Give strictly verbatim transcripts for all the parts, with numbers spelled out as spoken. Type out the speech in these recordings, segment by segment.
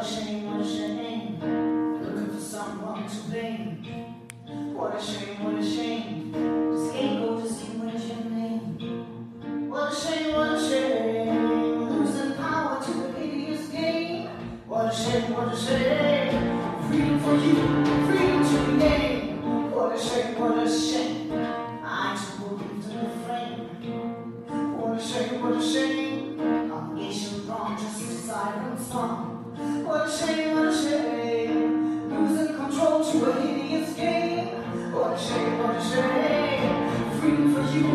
What a shame, what a shame, looking for someone to blame. What a shame, what a shame, the scapegoat is you and your name. What a shame, what a shame, losing power to an idiot's game. What a shame, what a shame, freedom for you, freedom to remain. What a shame, what a shame, I just won't leave to the frame. What a shame, what a shame, obligation wrong, just silent song. What a shame, what a shame, losing control to a hideous game. What a shame, what a shame, freedom for you,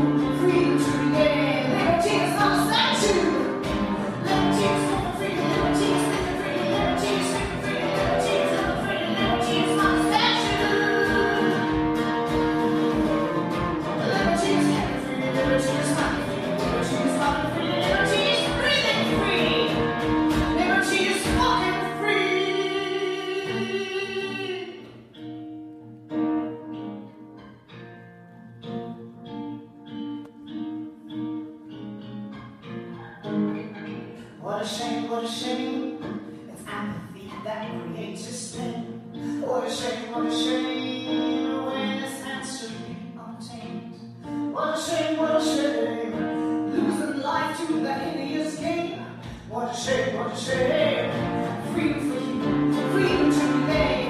freedom to regain. Liberty is not a statue. Liberty is not a freedom, liberty is not a freedom, liberty is not a freedom, liberty is not a freedom, liberty is not a statue. Liberty is not a freedom, liberty is not a freedom, liberty is not a freedom, liberty is freedom free. What a shame, it's apathy that creates a spin. What a shame, what a shame, awareness has to be obtained. What a shame, what a shame, losing life to that hideous game. What a shame, what a shame, freedom for you, freedom to remain.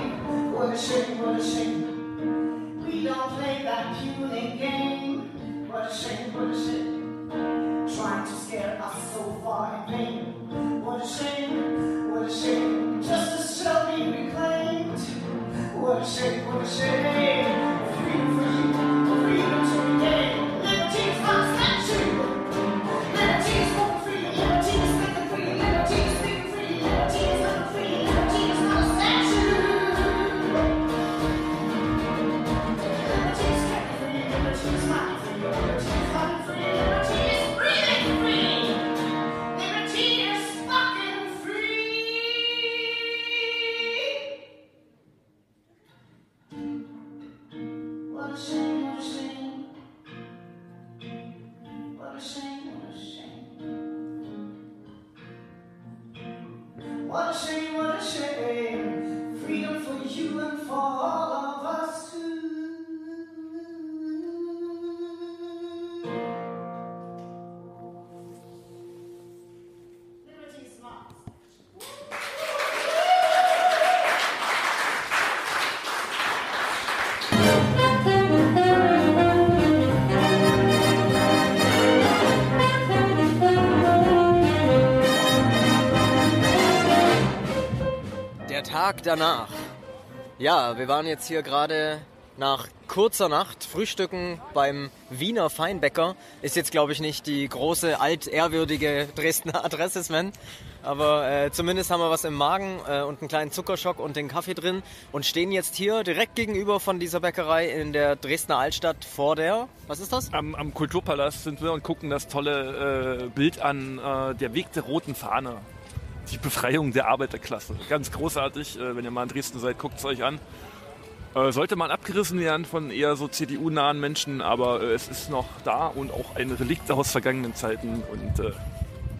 What a shame, what a shame, we don't play that puny game. What a shame, what a shame, trying to scare us so far in vain. What a shame, what a shame, justice shall be reclaimed. What a shame, what a shame, freedom for you, freedom to regain. Liberty is not a statue. Liberty is not a freedom, liberty is not a freedom, liberty is not a freedom, liberty is not a freedom, liberty is not a statue. Liberty is not a freedom, liberty is not a freedom, liberty is not a freedom, liberty is breathing free. Tag danach. Ja, wir waren jetzt hier gerade nach kurzer Nacht frühstücken beim Wiener Feinbäcker. Ist jetzt, glaube ich, nicht die große, altehrwürdige Dresdner Adresse, Sven. Aber äh, zumindest haben wir was im Magen äh, und einen kleinen Zuckerschock und den Kaffee drin. Und stehen jetzt hier direkt gegenüber von dieser Bäckerei in der Dresdner Altstadt vor der... Was ist das? Am, am Kulturpalast sind wir und gucken das tolle äh, Bild an, äh, der Weg der roten Fahne. Die Befreiung der Arbeiterklasse. Ganz großartig. Wenn ihr mal in Dresden seid, guckt es euch an. Sollte mal abgerissen werden von eher so C D U-nahen Menschen, aber es ist noch da und auch ein Relikt aus vergangenen Zeiten. Und äh,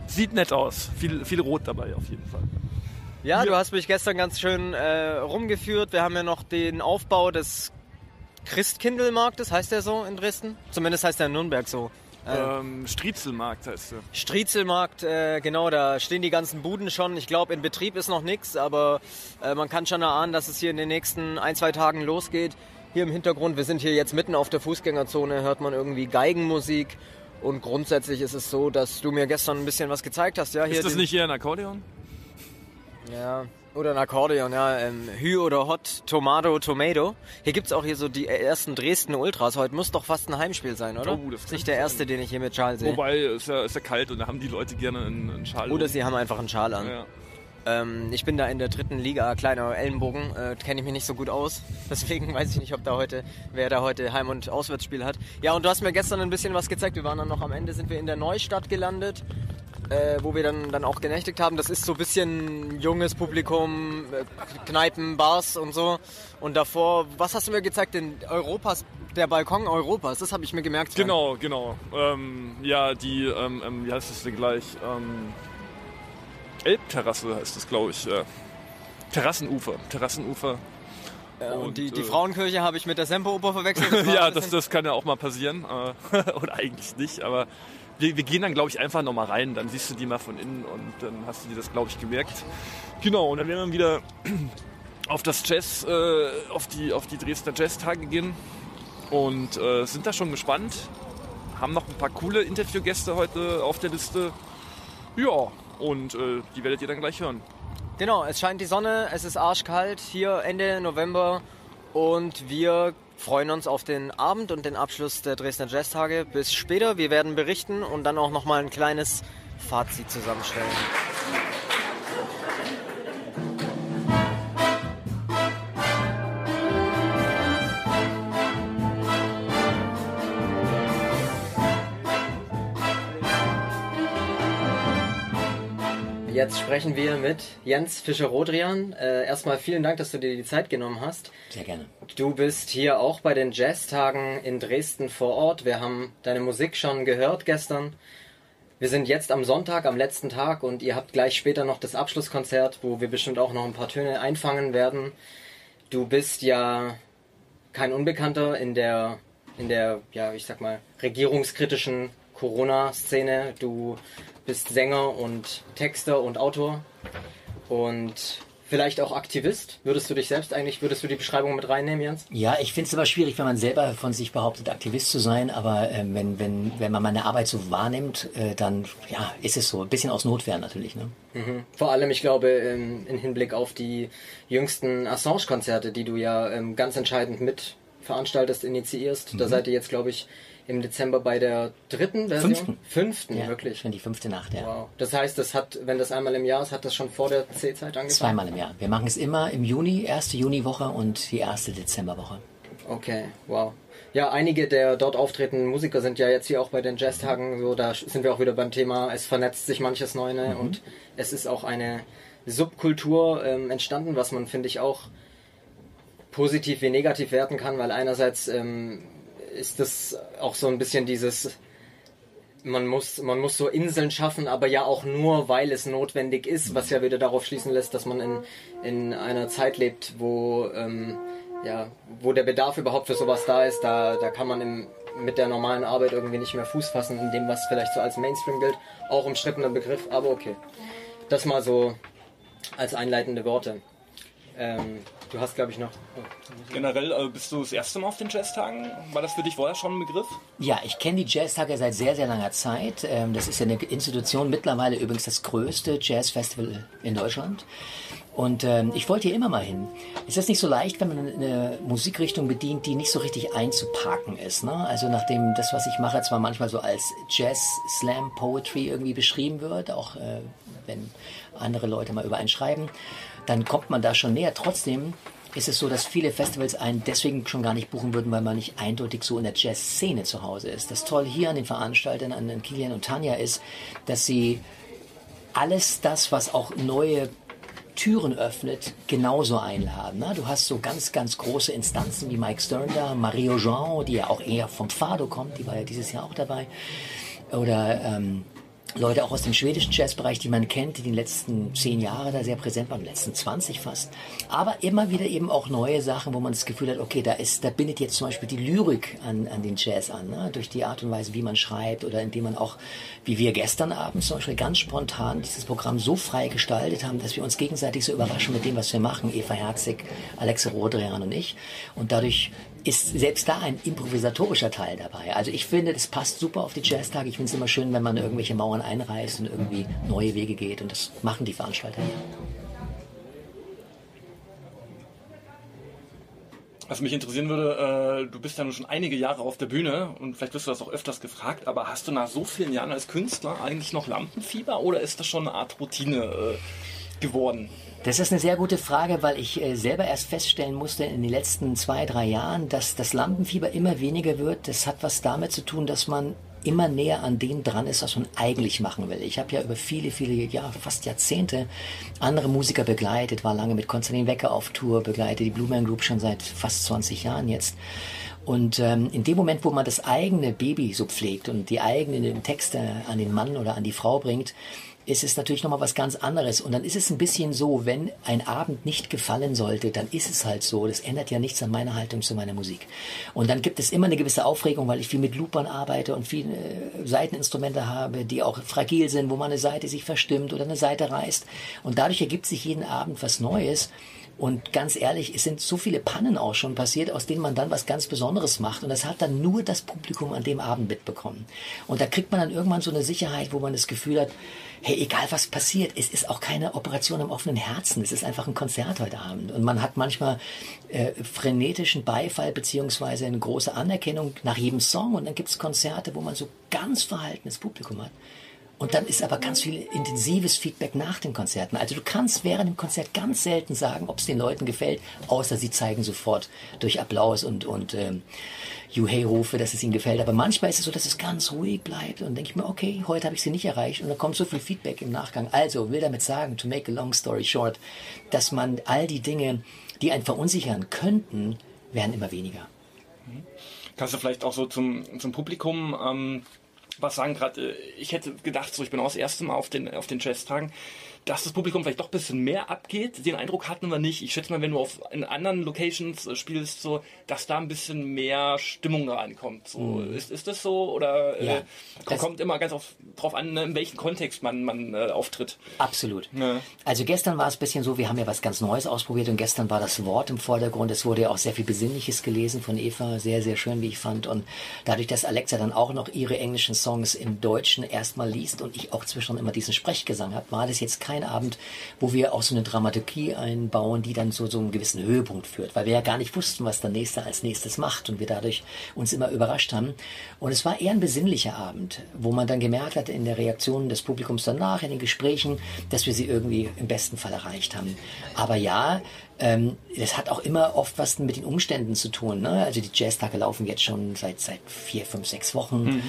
sieht nett aus. Viel, viel Rot dabei auf jeden Fall. Ja, hier. Du hast mich gestern ganz schön äh, rumgeführt. Wir haben ja noch den Aufbau des Christkindlmarktes, heißt der so in Dresden? Zumindest heißt der in Nürnberg so. Ähm, Striezelmarkt heißt der. Striezelmarkt, äh, genau, da stehen die ganzen Buden schon. Ich glaube, in Betrieb ist noch nichts, aber äh, man kann schon erahnen, dass es hier in den nächsten ein, zwei Tagen losgeht. Hier im Hintergrund, wir sind hier jetzt mitten auf der Fußgängerzone, hört man irgendwie Geigenmusik. Und grundsätzlich ist es so, dass du mir gestern ein bisschen was gezeigt hast. Ja, hier ist das nicht hier ein Akkordeon? Ja, oder ein Akkordeon, ja. Ähm, Hü oder Hot, Tomato, Tomato. Hier gibt es auch hier so die ersten Dresden Ultras. Heute muss doch fast ein Heimspiel sein, oder? Oh, das ist nicht der erste, sein. Den ich hier mit Schal sehe. Wobei, es ist, ja, ist ja kalt und da haben die Leute gerne einen, einen Schal. Oder um. Sie haben einfach einen Schal an. Ja, ja. Ähm, ich bin da in der dritten Liga, kleiner Ellenbogen, äh, kenne ich mich nicht so gut aus. Deswegen weiß ich nicht, ob da heute, wer da heute Heim- und Auswärtsspiel hat. Ja, und du hast mir gestern ein bisschen was gezeigt. Wir waren dann noch am Ende, sind wir in der Neustadt gelandet. Äh, wo wir dann, dann auch genächtigt haben. Das ist so ein bisschen junges Publikum, äh, Kneipen, Bars und so. Und davor, was hast du mir gezeigt? Den Europas, der Balkon Europas, das habe ich mir gemerkt. Genau, genau. Ähm, ja, die, ähm, wie heißt das denn gleich? Ähm, Elbterrasse heißt das, glaube ich. Ja. Terrassenufer. Terrassenufer. Ja, und, und die, die äh, Frauenkirche habe ich mit der Semperoper verwechselt. Das ja, das, das kann ja auch mal passieren. Oder eigentlich nicht, aber wir, wir gehen dann, glaube ich, einfach nochmal rein. Dann siehst du die mal von innen und dann hast du dir das, glaube ich, gemerkt. Genau, und dann werden wir wieder auf das Jazz, äh, auf die, auf die Dresdner Jazztage gehen und äh, sind da schon gespannt. Haben noch ein paar coole Interviewgäste heute auf der Liste. Ja, und äh, die werdet ihr dann gleich hören. Genau, es scheint die Sonne, es ist arschkalt hier Ende November und wir freuen uns auf den Abend und den Abschluss der Dresdner Jazztage. Bis später, wir werden berichten und dann auch nochmal ein kleines Fazit zusammenstellen. Jetzt sprechen wir mit Jens Fischer-Rodrian. Äh, erstmal vielen Dank, dass du dir die Zeit genommen hast. Sehr gerne. Du bist hier auch bei den Jazztagen in Dresden vor Ort. Wir haben deine Musik schon gehört gestern. Wir sind jetzt am Sonntag, am letzten Tag, und ihr habt gleich später noch das Abschlusskonzert, wo wir bestimmt auch noch ein paar Töne einfangen werden. Du bist ja kein Unbekannter in der, in der, ja, ich sag mal, regierungskritischen Corona-Szene. Du bist Sänger und Texter und Autor und vielleicht auch Aktivist. Würdest du dich selbst eigentlich, würdest du die Beschreibung mit reinnehmen, Jens? Ja, ich finde es immer schwierig, wenn man selber von sich behauptet, Aktivist zu sein, aber äh, wenn, wenn, wenn man meine Arbeit so wahrnimmt, äh, dann ja, ist es so ein bisschen aus Notwehr natürlich. Ne? Mhm. Vor allem, ich glaube, ähm, im Hinblick auf die jüngsten Assange-Konzerte, die du ja ähm, ganz entscheidend mit veranstaltest, initiierst, mhm. da seid ihr jetzt, glaube ich, im Dezember bei der dritten Version? Fünften. Fünften, ja, wirklich. Schon die fünfte Nacht, ja. Wow. Das heißt, das hat, wenn das einmal im Jahr ist, hat das schon vor der C-Zeit angefangen? Zweimal im Jahr. Wir machen es immer im Juni, erste Juniwoche und die erste Dezemberwoche. Okay, wow. Ja, einige der dort auftretenden Musiker sind ja jetzt hier auch bei den Jazztagen, so, da sind wir auch wieder beim Thema, es vernetzt sich manches Neue, ne? mhm. und es ist auch eine Subkultur ähm, entstanden, was man, finde ich, auch positiv wie negativ werten kann, weil einerseits ähm, ist das auch so ein bisschen dieses, man muss, man muss so Inseln schaffen, aber ja auch nur, weil es notwendig ist, was ja wieder darauf schließen lässt, dass man in, in einer Zeit lebt, wo, ähm, ja, wo der Bedarf überhaupt für sowas da ist. Da, da kann man im, mit der normalen Arbeit irgendwie nicht mehr Fuß fassen, in dem, was vielleicht so als Mainstream gilt, auch umstrittener Begriff, aber okay. Das mal so als einleitende Worte. Ähm, du hast, glaube ich, noch... Oh. Generell äh, bist du das erste Mal auf den Jazztagen? War das für dich vorher schon ein Begriff? Ja, ich kenne die Jazztage seit sehr, sehr langer Zeit. Ähm, das ist ja eine Institution, mittlerweile übrigens das größte Jazzfestival in Deutschland. Und ähm, ich wollte hier immer mal hin. Es ist nicht so leicht, wenn man eine Musikrichtung bedient, die nicht so richtig einzuparken ist. Ne? Also nachdem das, was ich mache, zwar manchmal so als Jazz-Slam-Poetry irgendwie beschrieben wird, auch äh, wenn andere Leute mal über einen schreiben, dann kommt man da schon näher. Trotzdem ist es so, dass viele Festivals einen deswegen schon gar nicht buchen würden, weil man nicht eindeutig so in der Jazz-Szene zu Hause ist. Das Tolle hier an den Veranstaltern, an Kilian und Tanja ist, dass sie alles das, was auch neue Türen öffnet, genauso einladen. Ne? Du hast so ganz, ganz große Instanzen wie Mike Stern da, Mario Jean, die ja auch eher vom Fado kommt, die war ja dieses Jahr auch dabei. Oder... Ähm, Leute auch aus dem schwedischen Jazzbereich, die man kennt, die in den letzten zehn Jahren da sehr präsent waren, in den letzten zwanzig fast. Aber immer wieder eben auch neue Sachen, wo man das Gefühl hat, okay, da ist, da bindet jetzt zum Beispiel die Lyrik an, an den Jazz an, ne? Durch die Art und Weise, wie man schreibt oder indem man auch, wie wir gestern Abend zum Beispiel ganz spontan dieses Programm so frei gestaltet haben, dass wir uns gegenseitig so überraschen mit dem, was wir machen, Eva Herzig, Alexa Rodrian und ich. Und dadurch ist selbst da ein improvisatorischer Teil dabei. Also ich finde, das passt super auf die Jazztage. Ich finde es immer schön, wenn man irgendwelche Mauern einreißt und irgendwie neue Wege geht. Und das machen die Veranstalter hier. Was mich interessieren würde, äh, du bist ja nun schon einige Jahre auf der Bühne und vielleicht wirst du das auch öfters gefragt, aber hast du nach so vielen Jahren als Künstler eigentlich noch Lampenfieber oder ist das schon eine Art Routine äh, geworden? Das ist eine sehr gute Frage, weil ich äh, selber erst feststellen musste in den letzten zwei, drei Jahren, dass das Lampenfieber immer weniger wird. Das hat was damit zu tun, dass man immer näher an dem dran ist, was man eigentlich machen will. Ich habe ja über viele, viele, ja fast Jahrzehnte andere Musiker begleitet, war lange mit Konstantin Wecker auf Tour, begleite die Blue Man Group schon seit fast zwanzig Jahren jetzt. Und ähm, in dem Moment, wo man das eigene Baby so pflegt und die eigenen Texte an den Mann oder an die Frau bringt, ist es natürlich nochmal was ganz anderes. Und dann ist es ein bisschen so, wenn ein Abend nicht gefallen sollte, dann ist es halt so. Das ändert ja nichts an meiner Haltung zu meiner Musik. Und dann gibt es immer eine gewisse Aufregung, weil ich viel mit Loopern arbeite und viele äh, Saiteninstrumente habe, die auch fragil sind, wo man eine Saite sich verstimmt oder eine Saite reißt. Und dadurch ergibt sich jeden Abend was Neues. Und ganz ehrlich, es sind so viele Pannen auch schon passiert, aus denen man dann was ganz Besonderes macht. Und das hat dann nur das Publikum an dem Abend mitbekommen. Und da kriegt man dann irgendwann so eine Sicherheit, wo man das Gefühl hat, hey, egal was passiert, es ist auch keine Operation am offenen Herzen. Es ist einfach ein Konzert heute Abend. Und man hat manchmal äh, frenetischen Beifall beziehungsweise eine große Anerkennung nach jedem Song. Und dann gibt es Konzerte, wo man so ganz verhaltenes Publikum hat. Und dann ist aber ganz viel intensives Feedback nach den Konzerten. Also du kannst während dem Konzert ganz selten sagen, ob es den Leuten gefällt, außer sie zeigen sofort durch Applaus und, und ähm, Juhei-Rufe, dass es ihnen gefällt. Aber manchmal ist es so, dass es ganz ruhig bleibt. Und dann denke ich mir, okay, heute habe ich sie nicht erreicht. Und dann kommt so viel Feedback im Nachgang. Also will damit sagen, to make a long story short, dass man all die Dinge, die einen verunsichern könnten, werden immer weniger. Kannst du vielleicht auch so zum, zum Publikum... Ähm was sagen gerade, ich hätte gedacht, so ich bin auch das erste Mal auf den, auf den Jazztagen, dass das Publikum vielleicht doch ein bisschen mehr abgeht. Den Eindruck hatten wir nicht. Ich schätze mal, wenn du auf, in anderen Locations spielst, so, dass da ein bisschen mehr Stimmung reinkommt. So, mhm. ist, ist das so? Oder ja, äh, das kommt immer ganz auf, drauf an, in welchem Kontext man, man äh, auftritt. Absolut. Ja. Also gestern war es ein bisschen so, wir haben ja was ganz Neues ausprobiert und gestern war das Wort im Vordergrund. Es wurde ja auch sehr viel Besinnliches gelesen von Eva. Sehr, sehr schön, wie ich fand. Und dadurch, dass Alexa dann auch noch ihre englischen Songs im Deutschen erstmal liest und ich auch zwischendurch immer diesen Sprechgesang habe, war das jetzt kein ein Abend, wo wir auch so eine Dramaturgie einbauen, die dann zu so einem gewissen Höhepunkt führt, weil wir ja gar nicht wussten, was der Nächste als Nächstes macht und wir dadurch uns immer überrascht haben. Und es war eher ein besinnlicher Abend, wo man dann gemerkt hat in der Reaktion des Publikums danach, in den Gesprächen, dass wir sie irgendwie im besten Fall erreicht haben. Aber ja, ähm, das hat auch immer oft was mit den Umständen zu tun, ne? Also die Jazztage laufen jetzt schon seit, seit vier, fünf, sechs Wochen mhm.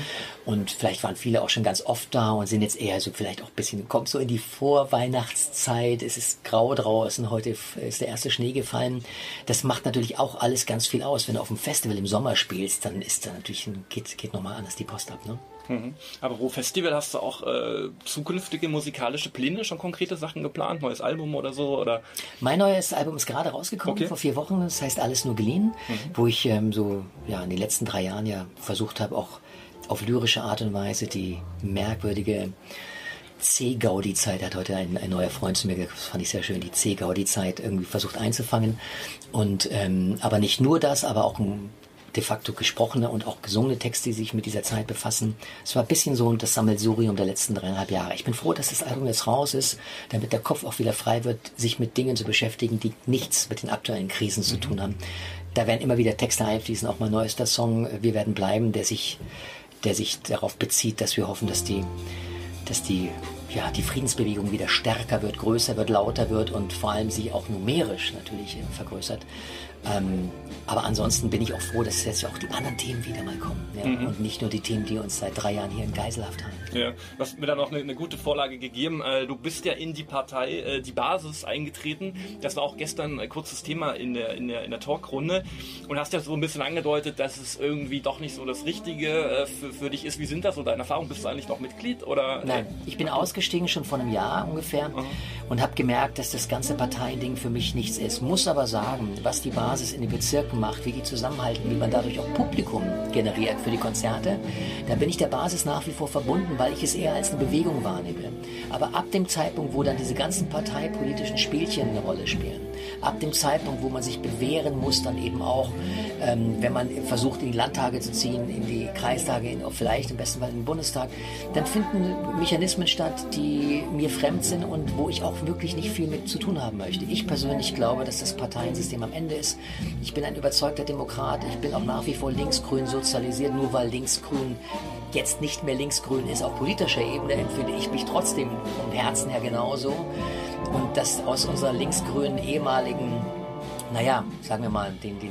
und vielleicht waren viele auch schon ganz oft da und sind jetzt eher so vielleicht auch ein bisschen, kommt so in die Vor- Weihnachtszeit, es ist grau draußen, heute ist der erste Schnee gefallen. Das macht natürlich auch alles ganz viel aus. Wenn du auf dem Festival im Sommer spielst, dann ist da natürlich ein, geht, geht nochmal anders die Post ab, ne? Mhm. Aber pro Festival hast du auch äh, zukünftige musikalische Pläne, schon konkrete Sachen geplant, neues Album oder so? Oder? Mein neues Album ist gerade rausgekommen, okay. vor vier Wochen, das heißt Alles nur geliehen, mhm. wo ich ähm, so ja, in den letzten drei Jahren ja versucht habe, auch auf lyrische Art und Weise die merkwürdige C-Gaudi-Zeit, hat heute ein, ein neuer Freund zu mir gesagt, das fand ich sehr schön, die C-Gaudi-Zeit irgendwie versucht einzufangen. Und ähm, aber nicht nur das, aber auch ein de facto gesprochene und auch gesungene Texte, die sich mit dieser Zeit befassen. Es war ein bisschen so das Sammelsurium der letzten dreieinhalb Jahre. Ich bin froh, dass das Album jetzt raus ist, damit der Kopf auch wieder frei wird, sich mit Dingen zu beschäftigen, die nichts mit den aktuellen Krisen zu tun haben. Da werden immer wieder Texte einfließen, auch mein neuester Song, Wir werden bleiben, der sich, der sich darauf bezieht, dass wir hoffen, dass die dass die, ja, die Friedensbewegung wieder stärker wird, größer wird, lauter wird und vor allem sie auch numerisch natürlich vergrößert. Ähm, aber ansonsten bin ich auch froh, dass jetzt auch die anderen Themen wieder mal kommen. Ja? Mhm. Und nicht nur die Themen, die uns seit drei Jahren hier in Geiselhaft haben. Ja, du hast mir dann auch eine, eine gute Vorlage gegeben. Du bist ja in die Partei, die Basis eingetreten. Das war auch gestern ein kurzes Thema in der, in der, in der Talkrunde. Und hast ja so ein bisschen angedeutet, dass es irgendwie doch nicht so das Richtige für, für dich ist. Wie sind das so deine Erfahrungen? Bist du eigentlich noch Mitglied? Oder? Nein, ich bin ausgestiegen schon vor einem Jahr ungefähr mhm. und habe gemerkt, dass das ganze Parteiding für mich nichts ist. Muss aber sagen, was die Basis in den Bezirken macht, wie die zusammenhalten, wie man dadurch auch Publikum generiert für die Konzerte, da bin ich der Basis nach wie vor verbunden, weil ich es eher als eine Bewegung wahrnehme. Aber ab dem Zeitpunkt, wo dann diese ganzen parteipolitischen Spielchen eine Rolle spielen, ab dem Zeitpunkt, wo man sich bewähren muss, dann eben auch, ähm, wenn man versucht, in die Landtage zu ziehen, in die Kreistage, in, vielleicht im besten Fall in den Bundestag, dann finden Mechanismen statt, die mir fremd sind und wo ich auch wirklich nicht viel mit zu tun haben möchte. Ich persönlich glaube, dass das Parteiensystem am Ende ist. Ich bin ein überzeugter Demokrat, ich bin auch nach wie vor linksgrün sozialisiert, nur weil linksgrün jetzt nicht mehr linksgrün ist auf politischer Ebene, empfinde ich mich trotzdem vom Herzen her genauso. Und das aus unserer linksgrünen ehemaligen, naja, sagen wir mal, den, den,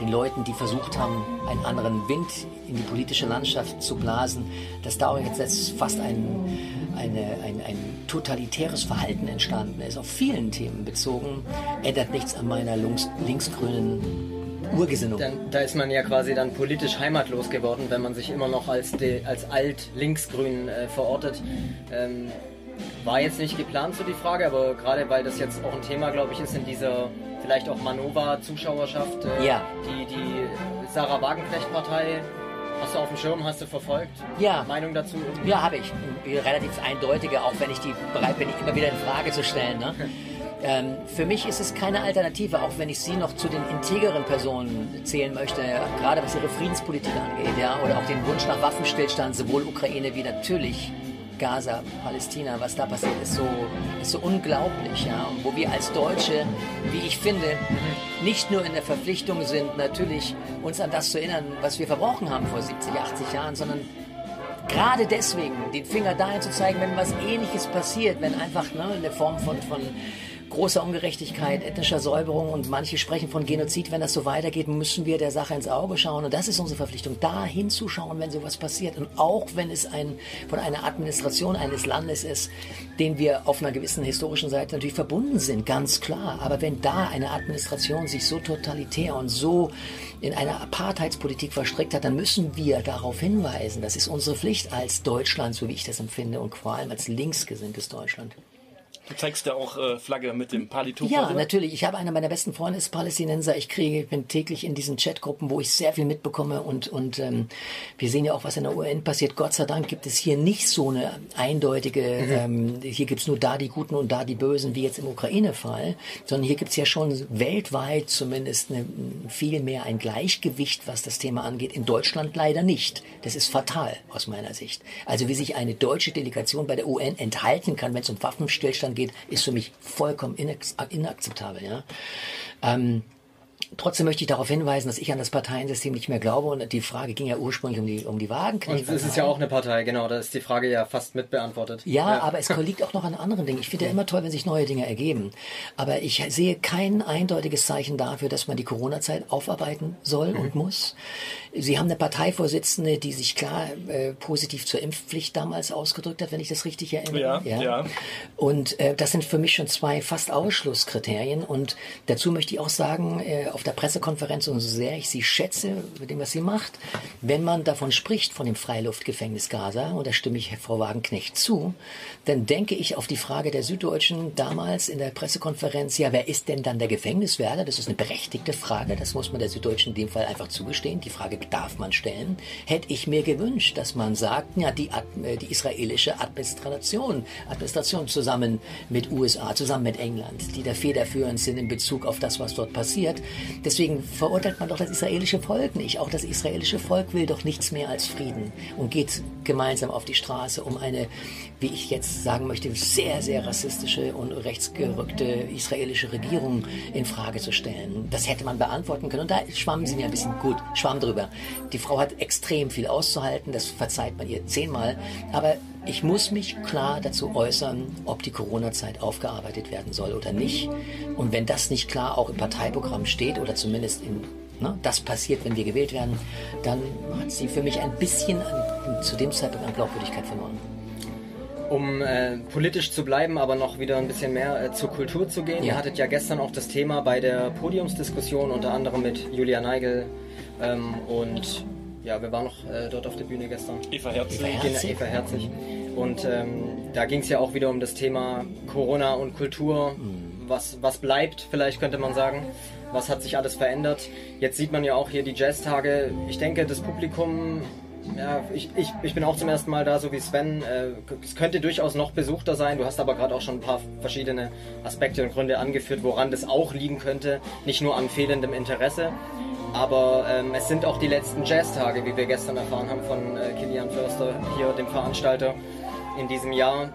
den Leuten, die versucht haben, einen anderen Wind in die politische Landschaft zu blasen, dass da jetzt fast ein... Eine, ein, ein totalitäres Verhalten entstanden ist, auf vielen Themen bezogen, ändert nichts an meiner links, linksgrünen Urgesinnung. Dann, da ist man ja quasi dann politisch heimatlos geworden, wenn man sich immer noch als, de, als alt-linksgrün äh, verortet. Ähm, war jetzt nicht geplant so die Frage, aber gerade weil das jetzt auch ein Thema, glaube ich, ist in dieser vielleicht auch Manova-Zuschauerschaft, äh, ja. die, die Sarah Wagenknecht-Partei. Hast du auf dem Schirm, hast du verfolgt? Ja. Meinung dazu? Irgendwie? Ja, habe ich. Relativ eindeutige, auch wenn ich die bereit bin, immer wieder in Frage zu stellen. Ne? ähm, für mich ist es keine Alternative, auch wenn ich sie noch zu den integeren Personen zählen möchte, gerade was ihre Friedenspolitik angeht, ja, oder auch den Wunsch nach Waffenstillstand, sowohl Ukraine wie natürlich Gaza, Palästina, was da passiert, ist so, ist so unglaublich. Ja? Und wo wir als Deutsche, wie ich finde, nicht nur in der Verpflichtung sind, natürlich uns an das zu erinnern, was wir verbrochen haben vor siebzig, achtzig Jahren, sondern gerade deswegen den Finger dahin zu zeigen, wenn was Ähnliches passiert, wenn einfach ne, eine Form von, von großer Ungerechtigkeit, ethnischer Säuberung und manche sprechen von Genozid, wenn das so weitergeht, müssen wir der Sache ins Auge schauen und das ist unsere Verpflichtung, da hinzuschauen, wenn sowas passiert und auch wenn es ein, von einer Administration eines Landes ist, den wir auf einer gewissen historischen Seite natürlich verbunden sind, ganz klar, aber wenn da eine Administration sich so totalitär und so in einer Apartheidspolitik verstrickt hat, dann müssen wir darauf hinweisen, das ist unsere Pflicht als Deutschland, so wie ich das empfinde und vor allem als linksgesinntes Deutschland. Du zeigst ja auch äh, Flagge mit dem Palito. Ja, oder? Natürlich. Ich habe einer meiner besten Freunde, ist Palästinenser. Ich kriege, ich bin täglich in diesen Chatgruppen, wo ich sehr viel mitbekomme. Und, und ähm, wir sehen ja auch, was in der U N passiert. Gott sei Dank gibt es hier nicht so eine eindeutige, mhm. ähm, hier gibt es nur da die Guten und da die Bösen, wie jetzt im Ukraine-Fall. Sondern hier gibt es ja schon weltweit zumindest eine, viel mehr ein Gleichgewicht, was das Thema angeht. In Deutschland leider nicht. Das ist fatal aus meiner Sicht. Also wie sich eine deutsche Delegation bei der U N enthalten kann, wenn es um Waffenstillstand geht, ist für mich vollkommen inakzeptabel. Ja? Ähm, trotzdem möchte ich darauf hinweisen, dass ich an das Parteiensystem nicht mehr glaube und die Frage ging ja ursprünglich um die, um die Wagenknecht. Und es ist ja auch eine Partei, genau, da ist die Frage ja fast mitbeantwortet. Ja, ja. Aber es liegt auch noch an anderen Dingen. Ich finde ja immer toll, wenn sich neue Dinge ergeben. Aber ich sehe kein eindeutiges Zeichen dafür, dass man die Corona-Zeit aufarbeiten soll mhm. und muss. Sie haben eine Parteivorsitzende, die sich klar äh, positiv zur Impfpflicht damals ausgedrückt hat, wenn ich das richtig erinnere. Ja, ja. ja. Und äh, das sind für mich schon zwei fast Ausschlusskriterien. Und dazu möchte ich auch sagen, äh, auf der Pressekonferenz, und so sehr ich sie schätze, mit dem, was sie macht, wenn man davon spricht, von dem Freiluftgefängnis Gaza, und da stimme ich Frau Wagenknecht zu, dann denke ich auf die Frage der Süddeutschen damals in der Pressekonferenz, ja, wer ist denn dann der Gefängniswärter? Das ist eine berechtigte Frage, das muss man der Süddeutschen in dem Fall einfach zugestehen. Die Frage darf man stellen, hätte ich mir gewünscht, dass man sagt, ja, die, die israelische Administration, Administration zusammen mit U S A, zusammen mit England, die da federführend sind in Bezug auf das, was dort passiert. Deswegen verurteilt man doch das israelische Volk nicht. Auch das israelische Volk will doch nichts mehr als Frieden und geht gemeinsam auf die Straße, um eine, wie ich jetzt sagen möchte, sehr, sehr rassistische und rechtsgerückte israelische Regierung in Frage zu stellen. Das hätte man beantworten können. Und da schwamm sie mir ein bisschen gut, schwamm drüber. Die Frau hat extrem viel auszuhalten, das verzeiht man ihr zehnmal. Aber ich muss mich klar dazu äußern, ob die Corona-Zeit aufgearbeitet werden soll oder nicht. Und wenn das nicht klar auch im Parteiprogramm steht oder zumindest in, ne, das passiert, wenn wir gewählt werden, dann hat sie für mich ein bisschen an, zu dem Zeitpunkt an Glaubwürdigkeit verloren. Um äh, politisch zu bleiben, aber noch wieder ein bisschen mehr äh, zur Kultur zu gehen. Ja. Ihr hattet ja gestern auch das Thema bei der Podiumsdiskussion, unter anderem mit Julia Neigel ähm, und... Ja, wir waren noch äh, dort auf der Bühne gestern. Eva Herzig. Eva Herzig. Eva Herzig. Und ähm, da ging es ja auch wieder um das Thema Corona und Kultur. Mhm. Was, was bleibt, vielleicht könnte man sagen. Was hat sich alles verändert? Jetzt sieht man ja auch hier die Jazztage. Ich denke, das Publikum... Ja, ich, ich, ich bin auch zum ersten Mal da, so wie Sven. Äh, es könnte durchaus noch besuchter sein. Du hast aber gerade auch schon ein paar verschiedene Aspekte und Gründe angeführt, woran das auch liegen könnte. Nicht nur an fehlendem Interesse. Aber ähm, es sind auch die letzten Jazztage, wie wir gestern erfahren haben von äh, Kilian Forster, hier dem Veranstalter in diesem Jahr.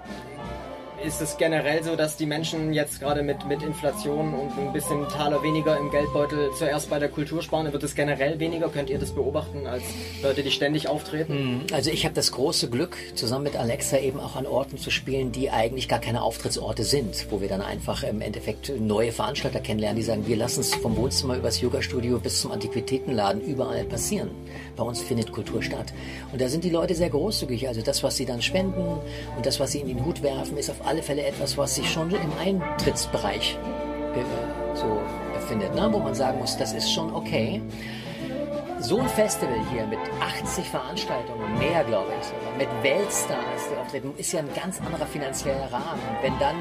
Ist es generell so, dass die Menschen jetzt gerade mit, mit Inflation und ein bisschen Taler weniger im Geldbeutel zuerst bei der Kultur sparen? Wird es generell weniger? Könnt ihr das beobachten als Leute, die ständig auftreten? Also ich habe das große Glück, zusammen mit Alexa eben auch an Orten zu spielen, die eigentlich gar keine Auftrittsorte sind, wo wir dann einfach im Endeffekt neue Veranstalter kennenlernen, die sagen, wir lassen es vom Wohnzimmer übers Yoga-Studio bis zum Antiquitätenladen überall passieren. Bei uns findet Kultur statt. Und da sind die Leute sehr großzügig. Also das, was sie dann spenden und das, was sie in den Hut werfen, ist auf alle Fälle etwas, was sich schon im Eintrittsbereich äh, so stattfindet, ne? Wo man sagen muss, das ist schon okay. So ein Festival hier mit achtzig Veranstaltungen, mehr glaube ich, sogar, mit Weltstars, die auftreten, ist ja ein ganz anderer finanzieller Rahmen. Und wenn dann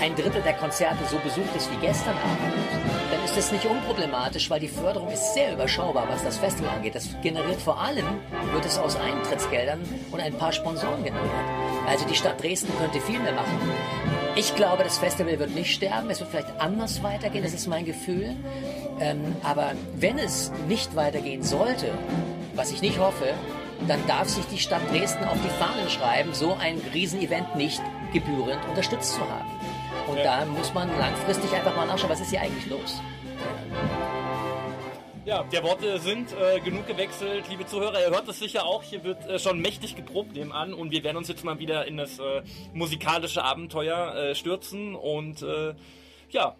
ein Drittel der Konzerte so besucht ist wie gestern Abend, dann ist das nicht unproblematisch, weil die Förderung ist sehr überschaubar, was das Festival angeht. Das generiert vor allem, wird es aus Eintrittsgeldern und ein paar Sponsoren generiert. Also die Stadt Dresden könnte viel mehr machen. Ich glaube, das Festival wird nicht sterben, es wird vielleicht anders weitergehen, das ist mein Gefühl. Ähm, aber wenn es nicht weitergehen sollte, was ich nicht hoffe, dann darf sich die Stadt Dresden auf die Fahnen schreiben, so ein Riesenevent nicht gebührend unterstützt zu haben. Und ja, da muss man langfristig einfach mal nachschauen, was ist hier eigentlich los? Ja, die Worte sind äh, genug gewechselt, liebe Zuhörer, ihr hört es sicher auch, hier wird äh, schon mächtig geprobt nebenan und wir werden uns jetzt mal wieder in das äh, musikalische Abenteuer äh, stürzen und äh, ja.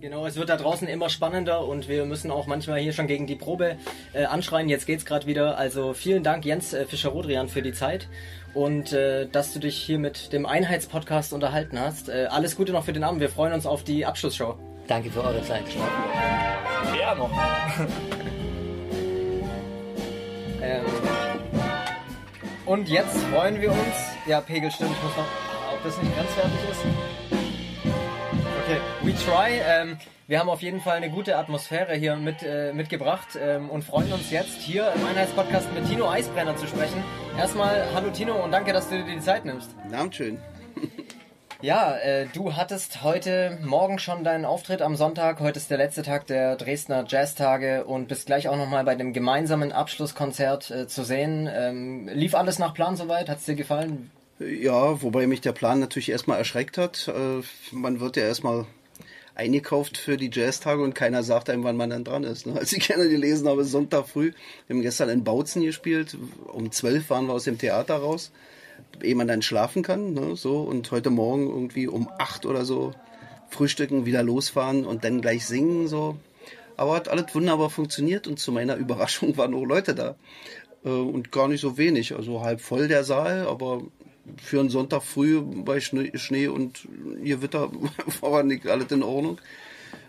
Genau, es wird da draußen immer spannender und wir müssen auch manchmal hier schon gegen die Probe äh, anschreien, jetzt geht's gerade wieder, also vielen Dank Jens äh, Fischer-Rodrian für die Zeit und äh, dass du dich hier mit dem Einheitspodcast unterhalten hast. Äh, alles Gute noch für den Abend, wir freuen uns auf die Abschlussshow. Danke für eure Zeit. Ja, noch. ähm. Und jetzt freuen wir uns. Ja, Pegel stimmt, ich muss noch. Ob das nicht grenzwertig ist? Okay, we try. Ähm, wir haben auf jeden Fall eine gute Atmosphäre hier mit, äh, mitgebracht ähm, und freuen uns jetzt hier im Einheitspodcast mit Tino Eisbrenner zu sprechen. Erstmal hallo Tino und danke, dass du dir die Zeit nimmst. Namt schön. Ja, äh, du hattest heute Morgen schon deinen Auftritt am Sonntag. Heute ist der letzte Tag der Dresdner Jazztage und bist gleich auch nochmal bei dem gemeinsamen Abschlusskonzert äh, zu sehen. Ähm, lief alles nach Plan soweit? Hat's dir gefallen? Ja, wobei mich der Plan natürlich erstmal erschreckt hat. Äh, man wird ja erstmal eingekauft für die Jazztage und keiner sagt einem, wann man dann dran ist. Als ich gerne gelesen habe, Sonntag früh. Wir haben gestern in Bautzen gespielt. Um zwölf waren wir aus dem Theater raus, ehe man dann schlafen kann, ne, so, und heute Morgen irgendwie um acht oder so frühstücken, wieder losfahren und dann gleich singen, so. Aber hat alles wunderbar funktioniert und zu meiner Überraschung waren auch Leute da äh, und gar nicht so wenig, also halb voll der Saal, aber für einen Sonntag früh bei Schnee, Schnee und Gewitter war nicht alles in Ordnung.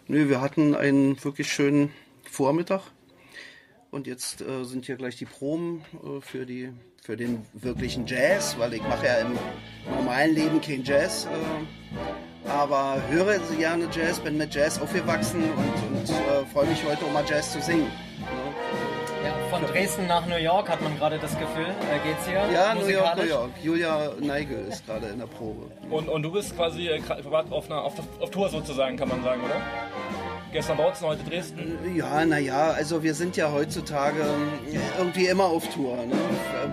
Nö, wir hatten einen wirklich schönen Vormittag und jetzt äh, sind hier gleich die Proben äh, für die für den wirklichen Jazz, weil ich mache ja im normalen Leben kein Jazz, äh, aber höre gerne Jazz, bin mit Jazz aufgewachsen und, und äh, freue mich heute, um mal Jazz zu singen. Ne? Ja, von Dresden nach New York hat man gerade das Gefühl, äh, geht's hier? Ja, New York, New York. Julia Neigel ist gerade in der Probe. Und, und du bist quasi äh, auf, einer, auf, auf Tour sozusagen, kann man sagen, oder? Gestern Bautzen, heute Dresden? Ja, naja, also wir sind ja heutzutage irgendwie immer auf Tour. Ne?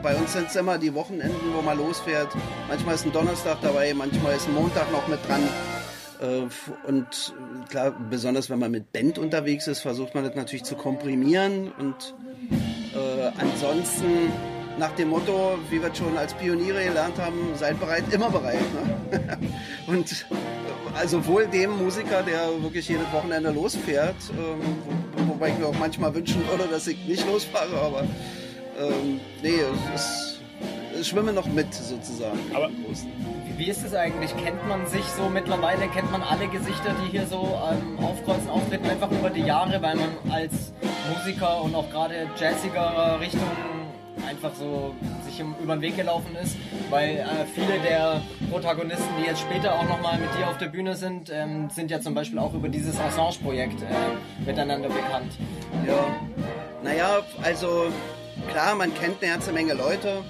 Bei uns sind es immer die Wochenenden, wo man losfährt. Manchmal ist ein Donnerstag dabei, manchmal ist ein Montag noch mit dran. Und klar, besonders wenn man mit Band unterwegs ist, versucht man das natürlich zu komprimieren. Und äh, ansonsten nach dem Motto, wie wir schon als Pioniere gelernt haben, seid bereit, immer bereit. Ne? Und also wohl dem Musiker, der wirklich jedes Wochenende losfährt, ähm, wo, wobei ich mir auch manchmal wünschen würde, dass ich nicht losfahre, aber ähm, nee, es, es schwimme noch mit sozusagen. Aber wie ist es eigentlich? Kennt man sich so mittlerweile? Kennt man alle Gesichter, die hier so ähm, aufkreuzen, auftreten, einfach über die Jahre, weil man als Musiker und auch gerade jazziger Richtung einfach so sich im, über den Weg gelaufen ist, weil äh, viele der Protagonisten, die jetzt später auch nochmal mit dir auf der Bühne sind, ähm, sind ja zum Beispiel auch über dieses Assange-Projekt äh, miteinander bekannt. Ja, naja, also klar, man kennt eine ganze Menge Leute.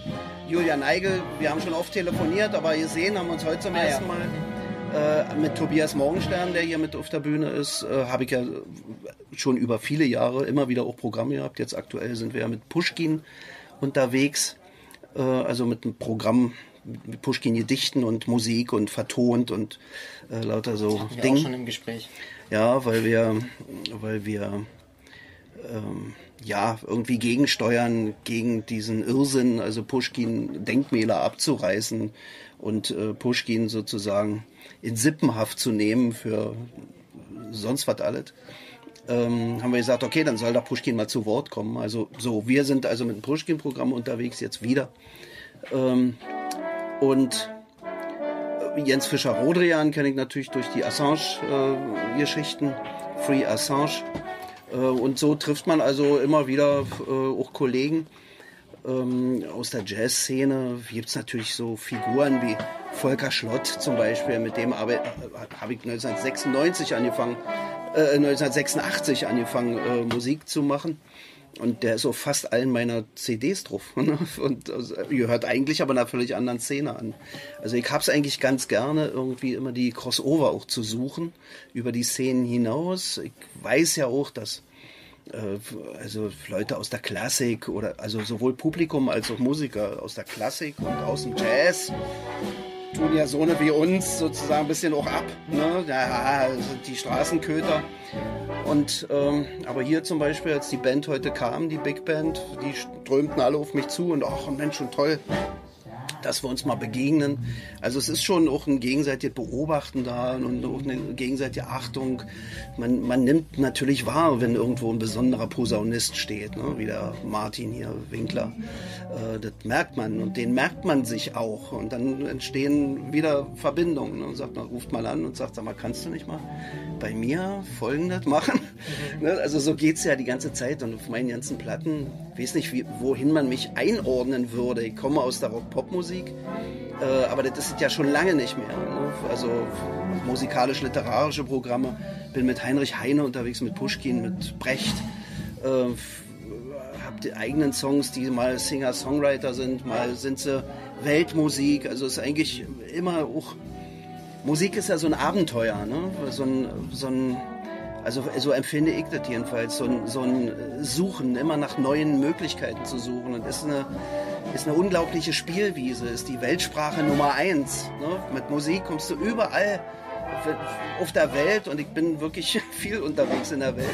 Julia Neigel, wir haben schon oft telefoniert, aber gesehen haben wir uns heute zum ah, ersten ja. Mal. Äh, mit Tobias Morgenstern, der hier mit auf der Bühne ist, äh, habe ich ja schon über viele Jahre immer wieder auch Programme gehabt. Jetzt aktuell sind wir ja mit Puschkin unterwegs, äh, also mit einem Programm, mit Puschkin-Gedichten und Musik und vertont und äh, lauter so Dinge. Das hatten wir auch schon im Gespräch. Ja, weil wir, weil wir ähm, ja, irgendwie gegensteuern, gegen diesen Irrsinn, also Puschkin-Denkmäler abzureißen und äh, Puschkin sozusagen in Sippenhaft zu nehmen für sonst was alles. Ähm, haben wir gesagt, okay, dann soll doch Puschkin mal zu Wort kommen. Also so, wir sind also mit dem Puschkin-Programm unterwegs, jetzt wieder. Ähm, und Jens Fischer-Rodrian kenne ich natürlich durch die Assange-Geschichten. Äh, Free Assange. Äh, und so trifft man also immer wieder äh, auch Kollegen ähm, aus der Jazzszene. Gibt es natürlich so Figuren wie Volker Schlott zum Beispiel, mit dem habe ich neunzehnhundertsechsundneunzig angefangen, äh, neunzehnhundertsechsundachtzig angefangen äh, Musik zu machen. Und der ist auf fast allen meiner C Ds drauf, ne? Und also, gehört eigentlich aber einer völlig anderen Szene an. Also ich habe es eigentlich ganz gerne, irgendwie immer die Crossover auch zu suchen, über die Szenen hinaus. Ich weiß ja auch, dass äh, also Leute aus der Klassik, oder also sowohl Publikum als auch Musiker aus der Klassik und aus dem Jazz, tun ja so eine wie uns sozusagen ein bisschen auch ab, ne? Ja, die Straßenköter. Und, ähm, aber hier zum Beispiel, als die Band heute kam, die Big Band, die strömten alle auf mich zu und ach Mensch, schon toll, dass wir uns mal begegnen. Also es ist schon auch ein gegenseitiges Beobachten da und auch eine gegenseitige Achtung. Man, man nimmt natürlich wahr, wenn irgendwo ein besonderer Posaunist steht, ne? Wie der Martin hier, Winkler. Äh, das merkt man und den merkt man sich auch. Und dann entstehen wieder Verbindungen. Ne? Und sagt man, ruft mal an und sagt, sag mal, kannst du nicht mal bei mir Folgendes machen? Ne? Also so geht es ja die ganze Zeit und auf meinen ganzen Platten. Ich weiß nicht, wie, wohin man mich einordnen würde. Ich komme aus der Rock-Pop-Musik. Äh, aber das ist ja schon lange nicht mehr. Ne? Also musikalisch-literarische Programme. Bin mit Heinrich Heine unterwegs, mit Puschkin, mit Brecht. Äh, hab die eigenen Songs, die mal Singer-Songwriter sind, mal sind sie Weltmusik. Also ist eigentlich immer auch... Musik ist ja so ein Abenteuer, ne? So ein... So ein Also so empfinde ich das jedenfalls, so ein, so ein Suchen, immer nach neuen Möglichkeiten zu suchen. Und ist eine, ist eine unglaubliche Spielwiese, ist die Weltsprache Nummer eins. Ne? Mit Musik kommst du überall auf der Welt und ich bin wirklich viel unterwegs in der Welt.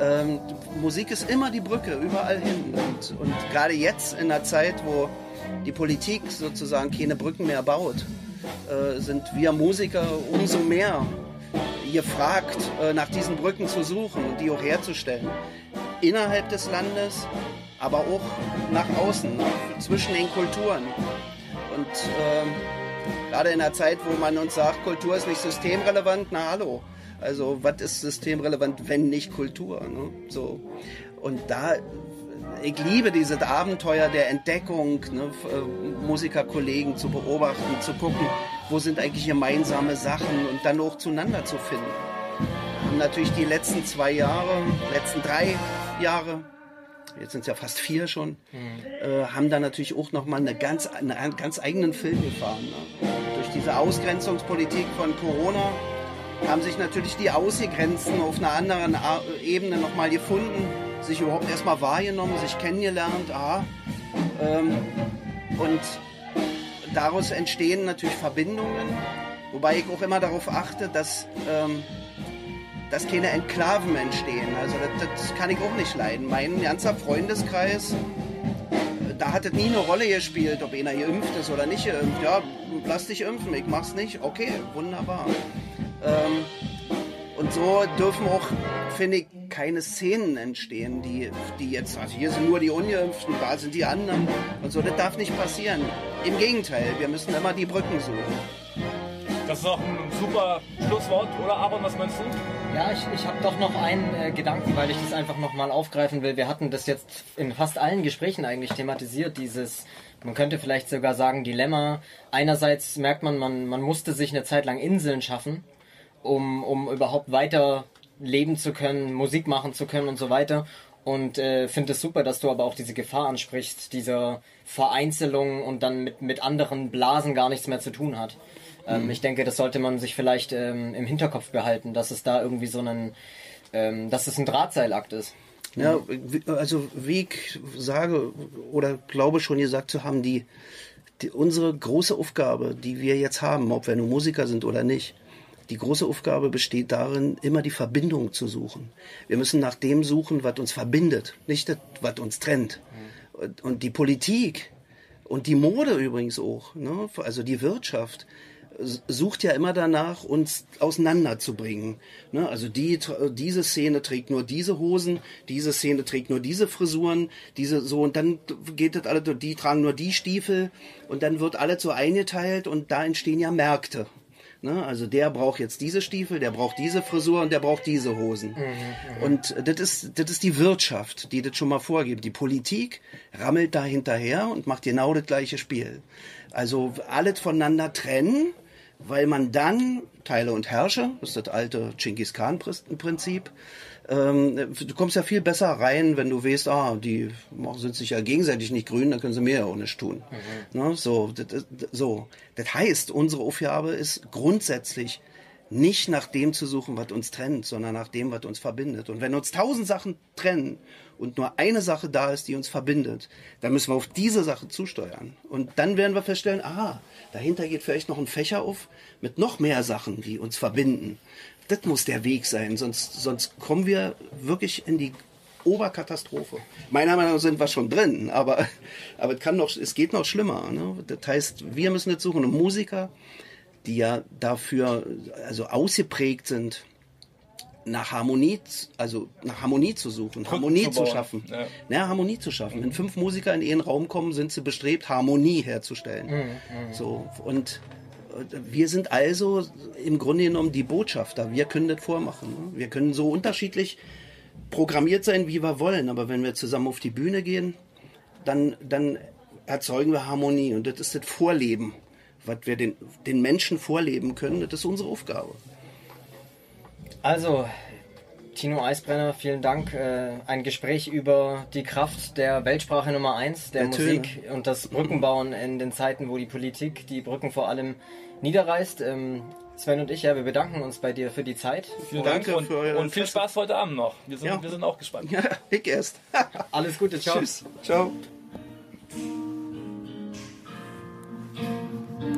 Ähm, Musik ist immer die Brücke, überall hin. Und, und gerade jetzt in der Zeit, wo die Politik sozusagen keine Brücken mehr baut, äh, sind wir Musiker umso mehr gefragt, nach diesen Brücken zu suchen und die auch herzustellen. Innerhalb des Landes, aber auch nach außen, zwischen den Kulturen. Und ähm, gerade in der Zeit, wo man uns sagt, Kultur ist nicht systemrelevant, na hallo. Also was ist systemrelevant, wenn nicht Kultur? Ne? So. Und da, ich liebe dieses Abenteuer der Entdeckung, ne? Musikerkollegen zu beobachten, zu gucken, wo sind eigentlich gemeinsame Sachen und dann auch zueinander zu finden. Wir haben natürlich die letzten zwei Jahre, letzten drei Jahre, jetzt sind es ja fast vier schon, mhm. äh, haben da natürlich auch nochmal eine ganz, einen ganz eigenen Film gefahren. Ne? Durch diese Ausgrenzungspolitik von Corona haben sich natürlich die Ausgegrenzten auf einer anderen Ebene nochmal gefunden, sich überhaupt erstmal wahrgenommen, sich kennengelernt. Ah, ähm, und daraus entstehen natürlich Verbindungen, wobei ich auch immer darauf achte, dass, ähm, dass keine Enklaven entstehen. Also das, das kann ich auch nicht leiden. Mein ganzer Freundeskreis, da hat es nie eine Rolle gespielt, ob einer geimpft ist oder nicht geimpft. Ja, lass dich impfen, ich mach's nicht. Okay, wunderbar. Ähm, und so dürfen auch, finde ich, keine Szenen entstehen, die, die jetzt, also hier sind nur die Ungeimpften, da sind die anderen und so. Das darf nicht passieren. Im Gegenteil, wir müssen immer die Brücken suchen. Das ist auch ein super Schlusswort, oder Aaron, was meinst du? Ja, ich, ich habe doch noch einen äh, Gedanken, weil ich das einfach nochmal aufgreifen will. Wir hatten das jetzt in fast allen Gesprächen eigentlich thematisiert, dieses, man könnte vielleicht sogar sagen, Dilemma. Einerseits merkt man, man, man musste sich eine Zeit lang Inseln schaffen, um, um überhaupt weiter leben zu können, Musik machen zu können und so weiter. Und äh, finde es super, dass du aber auch diese Gefahr ansprichst, dieser Vereinzelung und dann mit, mit anderen Blasen gar nichts mehr zu tun hat. Ähm, mhm. Ich denke, das sollte man sich vielleicht ähm, im Hinterkopf behalten, dass es da irgendwie so einen, ähm, dass es ein Drahtseilakt ist. Mhm. Ja, also wie ich sage oder glaube schon gesagt zu haben, die, die unsere große Aufgabe, die wir jetzt haben, ob wir nur Musiker sind oder nicht, die große Aufgabe besteht darin, immer die Verbindung zu suchen. Wir müssen nach dem suchen, was uns verbindet, nicht das, was uns trennt. Und die Politik und die Mode übrigens auch, ne? Also die Wirtschaft sucht ja immer danach, uns auseinanderzubringen. Ne? Also die, diese Szene trägt nur diese Hosen, diese Szene trägt nur diese Frisuren, diese so, und dann geht das alle, die tragen nur die Stiefel und dann wird alle so eingeteilt und da entstehen ja Märkte. Ne? Also der braucht jetzt diese Stiefel, der braucht diese Frisur und der braucht diese Hosen. Mhm, und das ist, das ist die Wirtschaft, die das schon mal vorgibt. Die Politik rammelt da hinterher und macht genau das gleiche Spiel. Also alles voneinander trennen, weil man dann Teile und Herrsche, das ist das alte Genghis Khan-Prinzip, ähm, du kommst ja viel besser rein, wenn du weißt, ah, die sind sich ja gegenseitig nicht grün, dann können sie mir ja auch nichts tun. Mhm. Ne? So, das, so, das heißt, unsere Aufgabe ist grundsätzlich nicht nach dem zu suchen, was uns trennt, sondern nach dem, was uns verbindet. Und wenn uns tausend Sachen trennen und nur eine Sache da ist, die uns verbindet, dann müssen wir auf diese Sache zusteuern. Und dann werden wir feststellen, aha, dahinter geht vielleicht noch ein Fächer auf mit noch mehr Sachen, die uns verbinden. Das muss der Weg sein, sonst, sonst kommen wir wirklich in die Oberkatastrophe. Meiner Meinung nach sind wir schon drin, aber, aber es, kann noch, es geht noch schlimmer. Ne? Das heißt, wir müssen jetzt suchen, und Musiker, die ja dafür also ausgeprägt sind, nach Harmonie, also nach Harmonie zu suchen, Harmonie zu, zu schaffen. Ja. Ja, Harmonie zu schaffen. Mhm. Wenn fünf Musiker in einen Raum kommen, sind sie bestrebt, Harmonie herzustellen. Mhm. Mhm. So, und wir sind also im Grunde genommen die Botschafter. Wir können das vormachen. Wir können so unterschiedlich programmiert sein, wie wir wollen. Aber wenn wir zusammen auf die Bühne gehen, dann, dann erzeugen wir Harmonie. Und das ist das Vorleben, was wir den, den Menschen vorleben können. Das ist unsere Aufgabe. Also, Tino Eisbrenner, vielen Dank. Äh, ein Gespräch über die Kraft der Weltsprache Nummer eins, der, der Musik Töne und das Brückenbauen in den Zeiten, wo die Politik die Brücken vor allem niederreißt. Ähm, Sven und ich, ja, wir bedanken uns bei dir für die Zeit. Vielen Dank und, für euer und viel Spaß heute Abend noch. Wir sind, ja. wir sind auch gespannt. Ja, ich erst. Alles Gute, ciao. Tschüss. Ciao.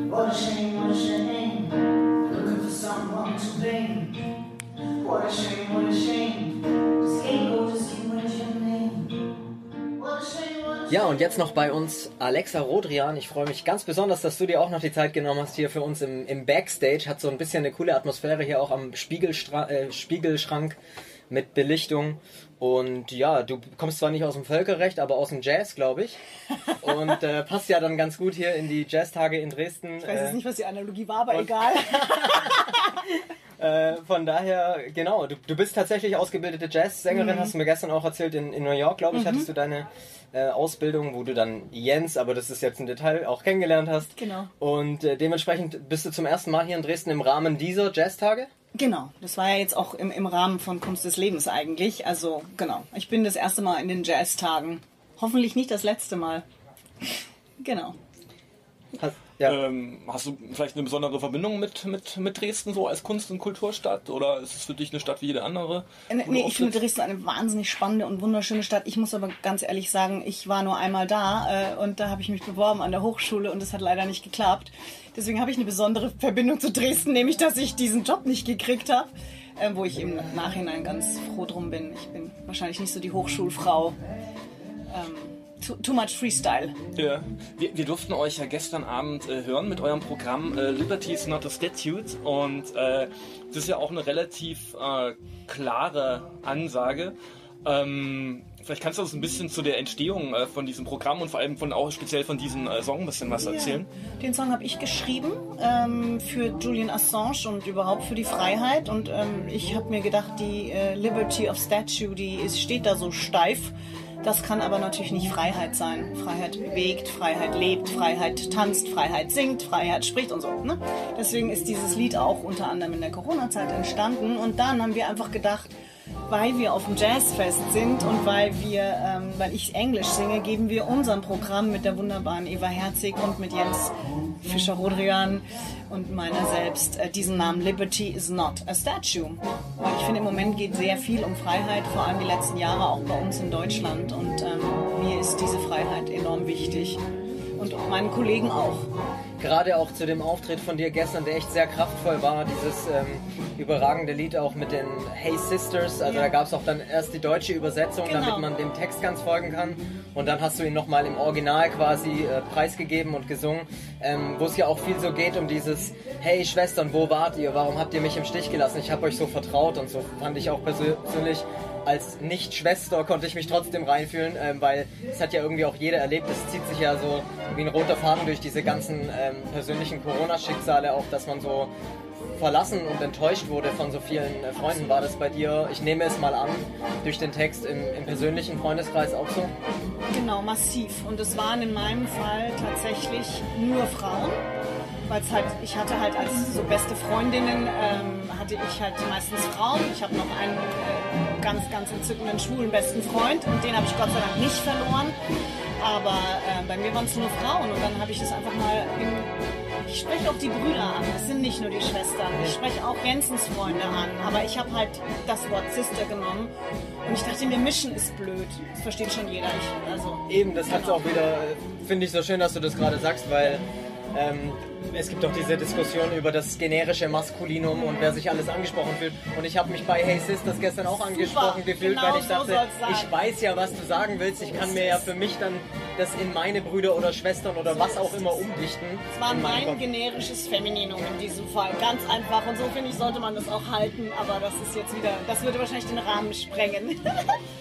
What a shame, what a shame. Looking for someone to blame. What a shame, what a shame. Ja, und jetzt noch bei uns Alexa Rodrian. Ich freue mich ganz besonders, dass du dir auch noch die Zeit genommen hast hier für uns im, im Backstage. Hat so ein bisschen eine coole Atmosphäre hier auch am Spiegelstra- äh, Spiegelschrank mit Belichtung. Und ja, du kommst zwar nicht aus dem Völkerrecht, aber aus dem Jazz, glaube ich. Und äh, passt ja dann ganz gut hier in die Jazztage in Dresden. Ich weiß jetzt nicht, was die Analogie war, aber und egal. Äh, von daher, genau, du, du bist tatsächlich ausgebildete Jazzsängerin, mhm. hast du mir gestern auch erzählt, in, in New York, glaube ich, mhm. hattest du deine äh, Ausbildung, wo du dann Jens, aber das ist jetzt ein Detail, auch kennengelernt hast. Genau. Und äh, dementsprechend bist du zum ersten Mal hier in Dresden im Rahmen dieser Jazztage? Genau, das war ja jetzt auch im, im Rahmen von Kunst des Lebens eigentlich, also genau, ich bin das erste Mal in den Jazztagen, hoffentlich nicht das letzte Mal, genau. Hast, ja. ähm, hast du vielleicht eine besondere Verbindung mit, mit, mit Dresden so als Kunst- und Kulturstadt oder ist es für dich eine Stadt wie jede andere? Ne, nee, ich finde Dresden eine wahnsinnig spannende und wunderschöne Stadt. Ich muss aber ganz ehrlich sagen, ich war nur einmal da äh, und da habe ich mich beworben an der Hochschule und das hat leider nicht geklappt. Deswegen habe ich eine besondere Verbindung zu Dresden, nämlich dass ich diesen Job nicht gekriegt habe, äh, wo ich im Nachhinein ganz froh drum bin. Ich bin wahrscheinlich nicht so die Hochschulfrau. Ähm, Too, too much Freestyle. Ja. Wir, wir durften euch ja gestern Abend äh, hören mit eurem Programm äh, Liberty's Not a Statute und äh, das ist ja auch eine relativ äh, klare Ansage. Ähm, vielleicht kannst du uns ein bisschen zu der Entstehung äh, von diesem Programm und vor allem von, auch speziell von diesem äh, Song ein bisschen was erzählen. Ja. Den Song habe ich geschrieben ähm, für Julian Assange und überhaupt für die Freiheit und ähm, ich habe mir gedacht, die äh, Liberty of Statue, die ist, steht da so steif. Das kann aber natürlich nicht Freiheit sein. Freiheit bewegt, Freiheit lebt, Freiheit tanzt, Freiheit singt, Freiheit spricht und so. Ne? Deswegen ist dieses Lied auch unter anderem in der Corona-Zeit entstanden. Und dann haben wir einfach gedacht, weil wir auf dem Jazzfest sind und weil, wir, ähm, weil ich Englisch singe, geben wir unserem Programm mit der wunderbaren Eva Herzig und mit Jens Fischer-Rodrian und meiner selbst äh, diesen Namen Liberty is not a statue. Weil ich finde, im Moment geht sehr viel um Freiheit, vor allem die letzten Jahre auch bei uns in Deutschland. Und ähm, mir ist diese Freiheit enorm wichtig. Und meinen Kollegen auch. Gerade auch zu dem Auftritt von dir gestern, der echt sehr kraftvoll war, dieses ähm, überragende Lied auch mit den Hey Sisters, also ja. Da gab es auch dann erst die deutsche Übersetzung, genau. Damit man dem Text ganz folgen kann und dann hast du ihn nochmal im Original quasi äh, preisgegeben und gesungen, ähm, wo es ja auch viel so geht um dieses Hey Schwestern, wo wart ihr, warum habt ihr mich im Stich gelassen, ich hab euch so vertraut und so fand ich auch persönlich. Als Nicht-Schwester konnte ich mich trotzdem reinfühlen, ähm, weil es hat ja irgendwie auch jeder erlebt, es zieht sich ja so wie ein roter Faden durch diese ganzen ähm, persönlichen Corona-Schicksale, auch dass man so verlassen und enttäuscht wurde von so vielen äh, Freunden. War das bei dir, ich nehme es mal an, durch den Text im, im persönlichen Freundeskreis auch so? Genau, massiv. Und es waren in meinem Fall tatsächlich nur Frauen, weil es halt, ich hatte halt als so beste Freundinnen, ähm, hatte ich halt meistens Frauen. Ich habe noch einen äh, ganz, ganz entzückenden schwulen besten Freund und den habe ich Gott sei Dank nicht verloren. Aber äh, bei mir waren es nur Frauen und dann habe ich das einfach mal in, ich spreche auch die Brüder an, es sind nicht nur die Schwestern. Ich spreche auch Jensens Freunde an, aber ich habe halt das Wort Sister genommen und ich dachte mir, mischen ist blöd. Das versteht schon jeder. Ich, also, Eben, das genau. Hat es auch wieder, finde ich so schön, dass du das gerade sagst, weil ähm, es gibt auch diese Diskussion über das generische Maskulinum und wer sich alles angesprochen fühlt. Und ich habe mich bei Hey Sis das gestern auch angesprochen Super, gefühlt, genau weil ich so dachte, ich weiß ja, was du sagen willst. Ich kann mir ja für mich dann das in meine Brüder oder Schwestern oder so was auch immer umdichten. Es war mein Kopf. generisches Femininum in diesem Fall. Ganz einfach. Und so, finde ich, sollte man das auch halten. Aber das ist jetzt wieder, das würde wahrscheinlich den Rahmen sprengen.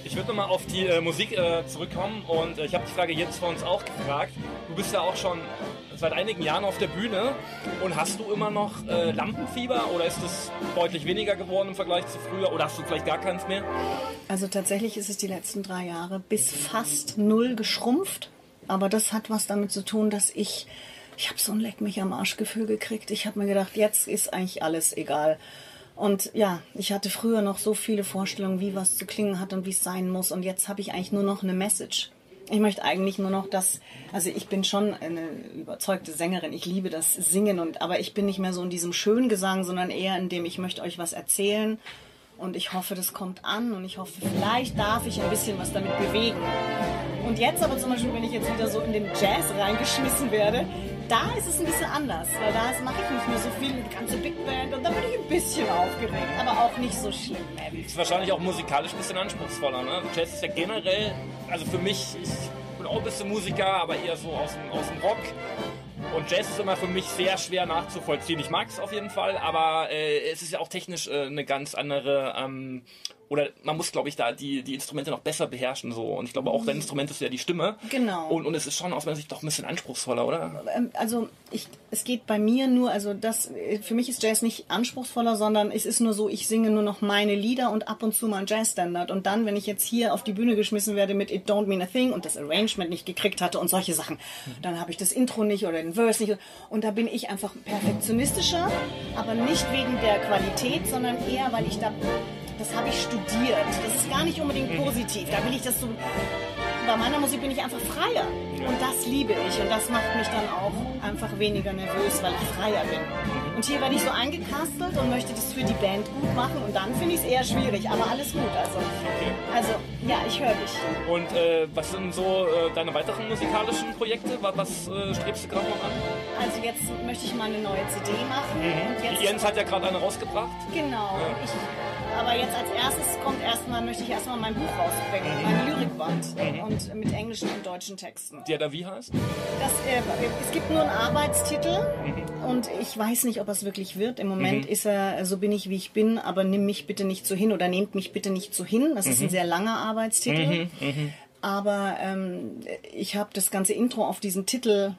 Ich würde nochmal auf die äh, Musik äh, zurückkommen. Und äh, ich habe die Frage jetzt von uns auch gefragt. Du bist ja auch schon seit einigen Jahren auf der Bühne und hast du immer noch äh, Lampenfieber oder ist es deutlich weniger geworden im Vergleich zu früher oder hast du vielleicht gar keins mehr? Also tatsächlich ist es die letzten drei Jahre bis fast null geschrumpft, aber das hat was damit zu tun, dass ich, ich habe so ein Leck mich am Arschgefühl gekriegt. Ich habe mir gedacht, jetzt ist eigentlich alles egal. Und ja, ich hatte früher noch so viele Vorstellungen, wie was zu klingen hat und wie es sein muss und jetzt habe ich eigentlich nur noch eine Message. Ich möchte eigentlich nur noch das, also ich bin schon eine überzeugte Sängerin, ich liebe das Singen, und aber ich bin nicht mehr so in diesem Schöngesang, sondern eher in dem, ich möchte euch was erzählen und ich hoffe, das kommt an und ich hoffe, vielleicht darf ich ein bisschen was damit bewegen. Und jetzt aber zum Beispiel, wenn ich jetzt wieder so in den Jazz reingeschmissen werde, da ist es ein bisschen anders, weil da mache ich nicht mehr so viel mit der ganzen Big Band und da bin ich ein bisschen aufgeregt, aber auch nicht so schlimm. Ist wahrscheinlich auch musikalisch ein bisschen anspruchsvoller, ne? Jazz ist ja generell, also für mich, ich bin auch ein bisschen Musiker, aber eher so aus dem, aus dem Rock. Und Jazz ist immer für mich sehr schwer nachzuvollziehen. Ich mag es auf jeden Fall, aber äh, es ist ja auch technisch äh, eine ganz andere, ähm, oder man muss, glaube ich, da die, die Instrumente noch besser beherrschen. So. Und ich glaube auch, dein Instrument ist ja die Stimme. Genau. Und, und es ist schon aus meiner Sicht doch ein bisschen anspruchsvoller, oder? Also ich, es geht bei mir nur, also das, für mich ist Jazz nicht anspruchsvoller, sondern es ist nur so, ich singe nur noch meine Lieder und ab und zu mal einen Jazzstandard. Und dann, wenn ich jetzt hier auf die Bühne geschmissen werde mit It Don't Mean a Thing und das Arrangement nicht gekriegt hatte und solche Sachen, dann habe ich das Intro nicht oder den Verse nicht. Und da bin ich einfach perfektionistischer, aber nicht wegen der Qualität, sondern eher, weil ich da... Das habe ich studiert. Das ist gar nicht unbedingt positiv. Da will ich das so. Bei meiner Musik bin ich einfach freier. Und das liebe ich. Und das macht mich dann auch einfach weniger nervös, weil ich freier bin. Und hier werde ich so eingekastelt und möchte das für die Band gut machen. Und dann finde ich es eher schwierig. Aber alles gut. Also, also ja, ich höre dich. Und äh, was sind so äh, deine weiteren musikalischen Projekte? Was äh, strebst du gerade noch an? Also jetzt möchte ich mal eine neue C D machen. Mhm. Und jetzt Jens hat ja gerade eine rausgebracht. Genau. Ja. Ich, aber jetzt als erstes kommt erstmal, möchte ich erstmal mein Buch rausbringen, meine Lyrikband und mit englischen und deutschen Texten. Der da wie heißt? Das, äh, es gibt nur einen Arbeitstitel und ich weiß nicht, ob es wirklich wird. Im Moment mhm. ist er, so bin ich wie ich bin, aber nimm mich bitte nicht so hin oder nehmt mich bitte nicht so hin. Das mhm. ist ein sehr langer Arbeitstitel, mhm. aber ähm, ich habe das ganze Intro auf diesen Titel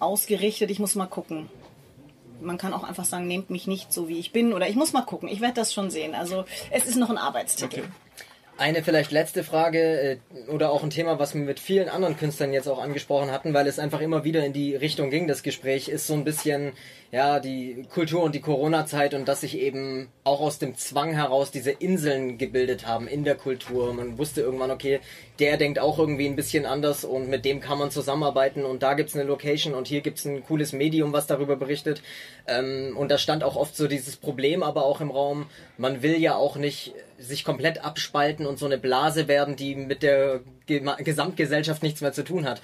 ausgerichtet. Ich muss mal gucken. Man kann auch einfach sagen, nehmt mich nicht so, wie ich bin. Oder ich muss mal gucken, ich werde das schon sehen. Also es ist noch ein Arbeitstitel. Okay. Eine vielleicht letzte Frage oder auch ein Thema, was wir mit vielen anderen Künstlern jetzt auch angesprochen hatten, weil es einfach immer wieder in die Richtung ging, das Gespräch, ist so ein bisschen ja die Kultur und die Corona-Zeit und dass sich eben auch aus dem Zwang heraus diese Inseln gebildet haben in der Kultur. Man wusste irgendwann, okay, der denkt auch irgendwie ein bisschen anders und mit dem kann man zusammenarbeiten und da gibt's eine Location und hier gibt's ein cooles Medium, was darüber berichtet. Und da stand auch oft so dieses Problem aber auch im Raum, man will ja auch nicht sich komplett abspalten und so eine Blase werden, die mit der Gesamtgesellschaft nichts mehr zu tun hat.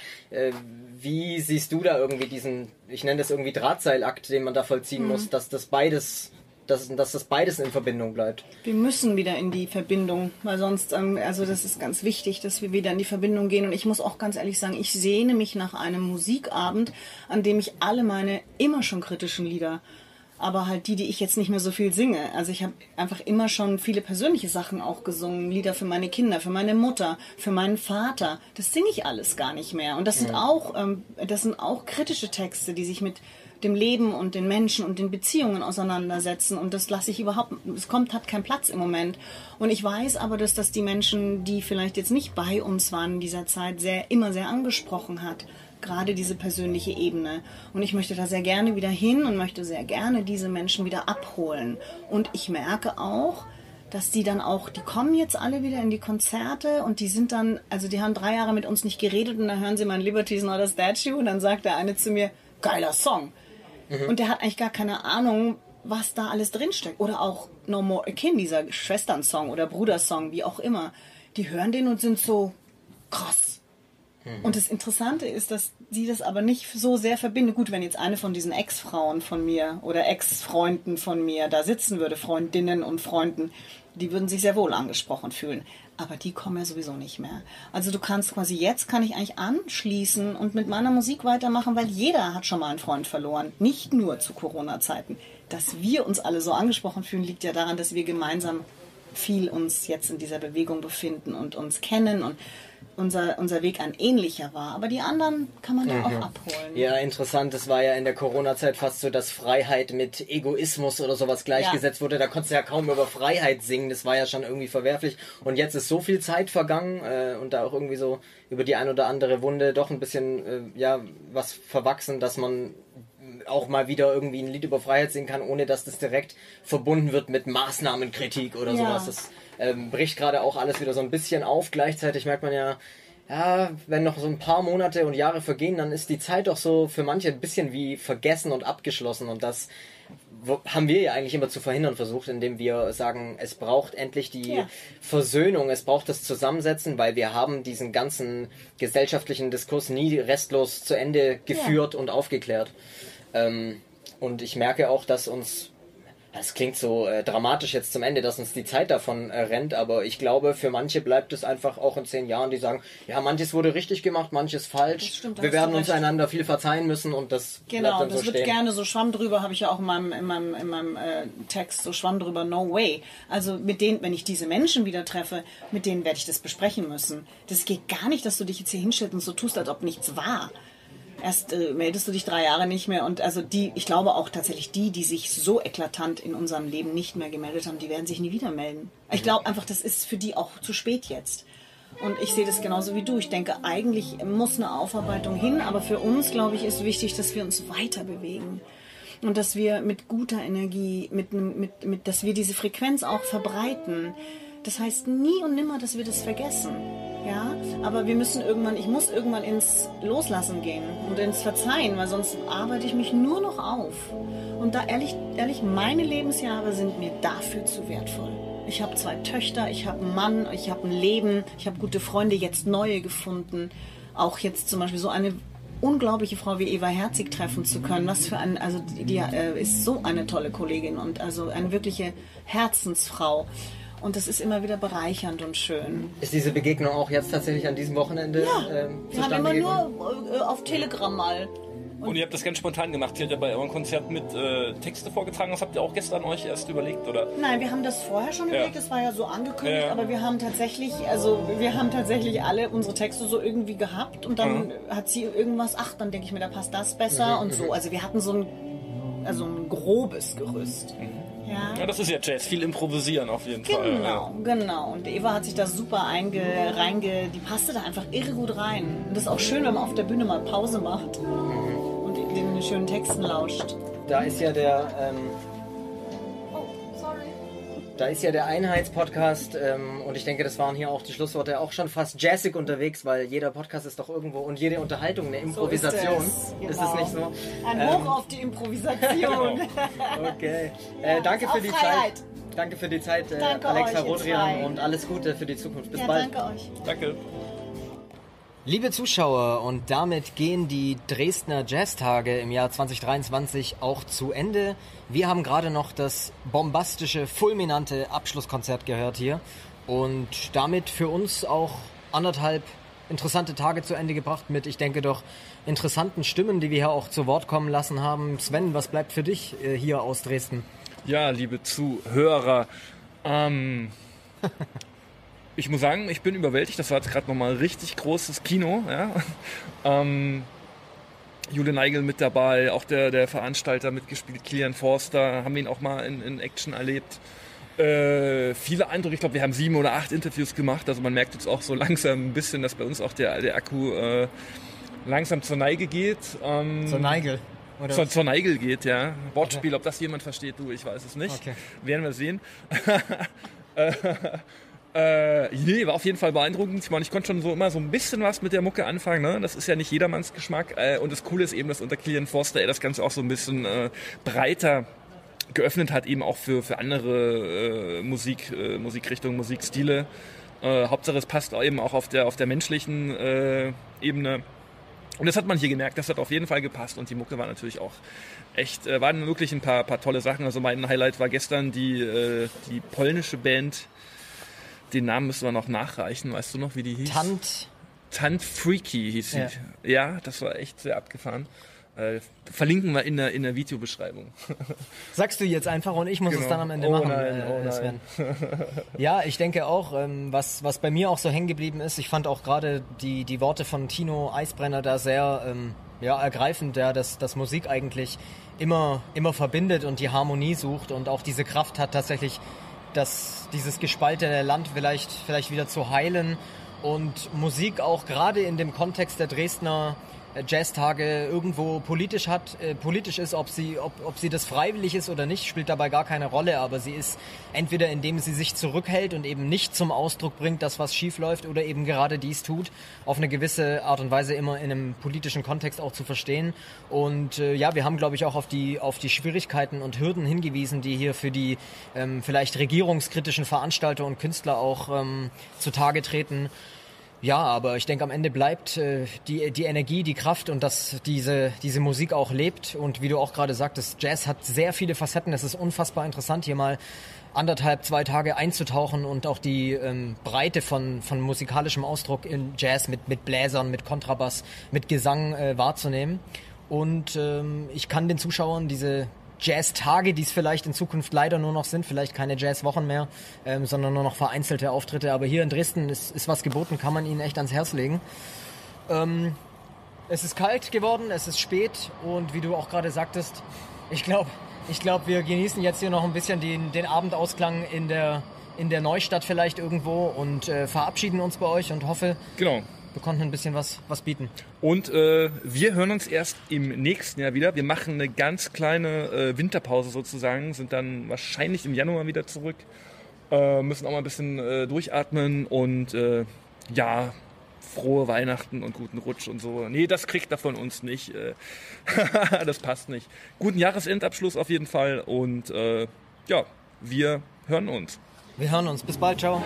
Wie siehst du da irgendwie diesen, ich nenne das irgendwie Drahtseilakt, den man da vollziehen mhm. muss, dass das beides, dass, dass das beides in Verbindung bleibt? Wir müssen wieder in die Verbindung, weil sonst, also das ist ganz wichtig, dass wir wieder in die Verbindung gehen. Und ich muss auch ganz ehrlich sagen, ich sehne mich nach einem Musikabend, an dem ich alle meine immer schon kritischen Lieder aber halt die, die ich jetzt nicht mehr so viel singe. Also ich habe einfach immer schon viele persönliche Sachen auch gesungen, Lieder für meine Kinder, für meine Mutter, für meinen Vater. Das singe ich alles gar nicht mehr. Und das sind auch, ähm, das sind auch kritische Texte, die sich mit dem Leben und den Menschen und den Beziehungen auseinandersetzen, und das lasse ich überhaupt, es kommt, hat keinen Platz im Moment. Und ich weiß aber, dass das die Menschen, die vielleicht jetzt nicht bei uns waren in dieser Zeit, sehr, immer sehr angesprochen hat, gerade diese persönliche Ebene. Und ich möchte da sehr gerne wieder hin und möchte sehr gerne diese Menschen wieder abholen. Und ich merke auch, dass die dann auch, die kommen jetzt alle wieder in die Konzerte und die sind dann, also die haben drei Jahre mit uns nicht geredet und dann hören sie mein Liberty's Not a Statue und dann sagt der eine zu mir, geiler Song. Und der hat eigentlich gar keine Ahnung, was da alles drinsteckt. Oder auch No More a Kin, dieser Schwestern-Song oder Brudersong, wie auch immer. Die hören den und sind so krass. Mhm. Und das Interessante ist, dass sie das aber nicht so sehr verbinden. Gut, wenn jetzt eine von diesen Ex-Frauen von mir oder Ex-Freunden von mir da sitzen würde, Freundinnen und Freunden, die würden sich sehr wohl angesprochen fühlen. Aber die kommen ja sowieso nicht mehr. Also du kannst quasi, jetzt kann ich eigentlich anschließen und mit meiner Musik weitermachen, weil jeder hat schon mal einen Freund verloren. Nicht nur zu Corona-Zeiten. Dass wir uns alle so angesprochen fühlen, liegt ja daran, dass wir gemeinsam viel uns jetzt in dieser Bewegung befinden und uns kennen und unser, unser Weg ein ähnlicher war. Aber die anderen kann man ja mhm. auch abholen. Ja, interessant. Das war ja in der Corona-Zeit fast so, dass Freiheit mit Egoismus oder sowas gleichgesetzt ja. wurde. Da konntest du ja kaum über Freiheit singen. Das war ja schon irgendwie verwerflich. Und jetzt ist so viel Zeit vergangen äh, und da auch irgendwie so über die ein oder andere Wunde doch ein bisschen äh, ja was verwachsen, dass man auch mal wieder irgendwie ein Lied über Freiheit singen kann, ohne dass das direkt verbunden wird mit Maßnahmenkritik oder ja. sowas. Das ähm, bricht gerade auch alles wieder so ein bisschen auf. Gleichzeitig merkt man ja, ja, wenn noch so ein paar Monate und Jahre vergehen, dann ist die Zeit doch so für manche ein bisschen wie vergessen und abgeschlossen. Und das haben wir ja eigentlich immer zu verhindern versucht, indem wir sagen, es braucht endlich die ja. Versöhnung, es braucht das Zusammensetzen, weil wir haben diesen ganzen gesellschaftlichen Diskurs nie restlos zu Ende geführt ja. und aufgeklärt. Ähm, und ich merke auch, dass uns, das klingt so äh, dramatisch jetzt zum Ende, dass uns die Zeit davon äh, rennt, aber ich glaube, für manche bleibt es einfach auch in zehn Jahren, die sagen, ja, manches wurde richtig gemacht, manches falsch, das stimmt, wir werden uns recht. Einander viel verzeihen müssen und das genau, bleibt dann so stehen. Genau, das wird gerne so Schwamm drüber, habe ich ja auch in meinem, in meinem, in meinem äh, Text, so Schwamm drüber, no way. Also mit denen, wenn ich diese Menschen wieder treffe, mit denen werde ich das besprechen müssen. Das geht gar nicht, dass du dich jetzt hier hinstellst und so tust, als ob nichts war. Erst äh, meldest du dich drei Jahre nicht mehr und also die, ich glaube auch tatsächlich die, die sich so eklatant in unserem Leben nicht mehr gemeldet haben, die werden sich nie wieder melden. Ich glaube einfach, das ist für die auch zu spät jetzt. Und ich sehe das genauso wie du. Ich denke, eigentlich muss eine Aufarbeitung hin, aber für uns, glaube ich, ist wichtig, dass wir uns weiter bewegen. Und dass wir mit guter Energie, mit, mit, mit, dass wir diese Frequenz auch verbreiten. Das heißt nie und nimmer, dass wir das vergessen. Ja, aber wir müssen irgendwann, ich muss irgendwann ins Loslassen gehen und ins Verzeihen, weil sonst arbeite ich mich nur noch auf. Und da ehrlich, ehrlich, meine Lebensjahre sind mir dafür zu wertvoll. Ich habe zwei Töchter, ich habe einen Mann, ich habe ein Leben, ich habe gute Freunde, jetzt neue gefunden. Auch jetzt zum Beispiel so eine unglaubliche Frau wie Eva Herzig treffen zu können. Was für ein, also die, die äh, ist so eine tolle Kollegin und also eine wirkliche Herzensfrau. Und das ist immer wieder bereichernd und schön. Ist diese Begegnung auch jetzt tatsächlich an diesem Wochenende ja, ähm, zustande gekommen? Wir haben immer nur äh, auf Telegram mal. Und, und ihr habt das ganz spontan gemacht. Ihr habt ja bei eurem Konzert mit äh, Texte vorgetragen. Das habt ihr auch gestern euch erst überlegt, oder? Nein, wir haben das vorher schon überlegt. Ja. Das war ja so angekündigt. Ja. Aber wir haben tatsächlich, also wir haben tatsächlich alle unsere Texte so irgendwie gehabt. Und dann mhm. hat sie irgendwas, ach, dann denke ich mir, da passt das besser mhm, und so. Also wir hatten so ein, also ein grobes Gerüst. Mhm. Ja. Ja, das ist ja Jazz, viel improvisieren auf jeden genau, Fall. Genau, ja. genau. Und Eva hat sich da super einge, reinge... Die passte da einfach irre gut rein. Und das ist auch schön, wenn man auf der Bühne mal Pause macht mhm. und den schönen Texten lauscht. Da ist ja der... Ähm, oh, sorry. Da ist ja der Einheizpodcast ähm, und ich denke, das waren hier auch die Schlussworte, auch schon fast jazzig unterwegs, weil jeder Podcast ist doch irgendwo und jede Unterhaltung eine Improvisation. So ist es. Genau. Ist es nicht so? Ein Hoch ähm, auf die Improvisation. Genau. Okay. Ja, äh, danke für die Freiheit. Zeit. Danke für die Zeit, äh, Alexa Rodrian, und alles Gute für die Zukunft. Bis ja, bald. Danke euch. Danke. Liebe Zuschauer, und damit gehen die Dresdner Jazztage im Jahr zwanzig dreiundzwanzig auch zu Ende. Wir haben gerade noch das bombastische, fulminante Abschlusskonzert gehört hier und damit für uns auch anderthalb interessante Tage zu Ende gebracht mit, ich denke doch, interessanten Stimmen, die wir hier auch zu Wort kommen lassen haben. Sven, was bleibt für dich äh, hier aus Dresden? Ja, liebe Zuhörer, ähm... ich muss sagen, ich bin überwältigt. Das war jetzt gerade nochmal ein richtig großes Kino. Ja. Ähm, Julia Neigel mit dabei, auch der, der Veranstalter mitgespielt, Kilian Forster, haben wir ihn auch mal in, in Action erlebt. Äh, viele Eindrücke, ich glaube, wir haben sieben oder acht Interviews gemacht. Also man merkt jetzt auch so langsam ein bisschen, dass bei uns auch der, der Akku äh, langsam zur Neige geht. Ähm, zur Neigel? Oder? Zur, zur Neigel geht, ja. Wortspiel, okay. Ob das jemand versteht, du, ich weiß es nicht. Okay. Werden wir sehen. Äh, nee, war auf jeden Fall beeindruckend. Ich meine, ich konnte schon so immer so ein bisschen was mit der Mucke anfangen, ne? Das ist ja nicht jedermanns Geschmack. Äh, und das Coole ist eben, dass unter Kilian Forster er das Ganze auch so ein bisschen äh, breiter geöffnet hat, eben auch für, für andere äh, Musik, äh, Musikrichtungen, Musikstile. Äh, Hauptsache es passt eben auch auf der, auf der menschlichen äh, Ebene. Und das hat man hier gemerkt, das hat auf jeden Fall gepasst. Und die Mucke war natürlich auch echt, äh, waren wirklich ein paar, paar tolle Sachen. Also mein Highlight war gestern die, äh, die polnische Band. Den Namen müssen wir noch nachreichen, weißt du noch, wie die hieß? Tant. Tant Freaky hieß sie. Ja. ja, das war echt sehr abgefahren. Äh, verlinken wir in der, in der Videobeschreibung. Sagst du jetzt einfach und ich muss genau. es dann am Ende oh machen. Nein, oh äh, Sven. Nein. Ja, ich denke auch, ähm, was, was bei mir auch so hängen geblieben ist, ich fand auch gerade die, die Worte von Tino Eisbrenner da sehr ähm, ja, ergreifend, ja, dass, dass Musik eigentlich immer, immer verbindet und die Harmonie sucht und auch diese Kraft hat tatsächlich, dass dieses gespaltene Land vielleicht, vielleicht wieder zu heilen und Musik auch gerade in dem Kontext der Dresdner Jazztage irgendwo politisch hat, äh, politisch ist, ob sie, ob, ob sie das freiwillig ist oder nicht, spielt dabei gar keine Rolle, aber sie ist entweder indem sie sich zurückhält und eben nicht zum Ausdruck bringt, dass was schief läuft oder eben gerade dies tut, auf eine gewisse Art und Weise immer in einem politischen Kontext auch zu verstehen und äh, ja, wir haben glaube ich auch auf die, auf die Schwierigkeiten und Hürden hingewiesen, die hier für die ähm, vielleicht regierungskritischen Veranstalter und Künstler auch ähm, zutage treten. Ja, aber ich denke, am Ende bleibt äh, die, die Energie, die Kraft und dass diese, diese Musik auch lebt. Und wie du auch gerade sagtest, Jazz hat sehr viele Facetten. Es ist unfassbar interessant, hier mal anderthalb, zwei Tage einzutauchen und auch die ähm, Breite von, von musikalischem Ausdruck in Jazz mit, mit Bläsern, mit Kontrabass, mit Gesang äh, wahrzunehmen. Und ähm, ich kann den Zuschauern diese Jazz-Tage, die es vielleicht in Zukunft leider nur noch sind, vielleicht keine Jazz-Wochen mehr, ähm, sondern nur noch vereinzelte Auftritte. Aber hier in Dresden ist, ist was geboten, kann man ihnen echt ans Herz legen. Ähm, es ist kalt geworden, es ist spät und wie du auch gerade sagtest, ich glaube, ich glaub, wir genießen jetzt hier noch ein bisschen den, den Abendausklang in der, in der Neustadt vielleicht irgendwo und äh, verabschieden uns bei euch und hoffe... Genau. Wir konnten ein bisschen was, was bieten. Und äh, wir hören uns erst im nächsten Jahr wieder. Wir machen eine ganz kleine äh, Winterpause sozusagen, sind dann wahrscheinlich im Januar wieder zurück, äh, müssen auch mal ein bisschen äh, durchatmen und äh, ja, frohe Weihnachten und guten Rutsch und so. Nee, das kriegt er von uns nicht. Äh, das passt nicht. Guten Jahresendabschluss auf jeden Fall und äh, ja, wir hören uns. Wir hören uns. Bis bald. Ciao.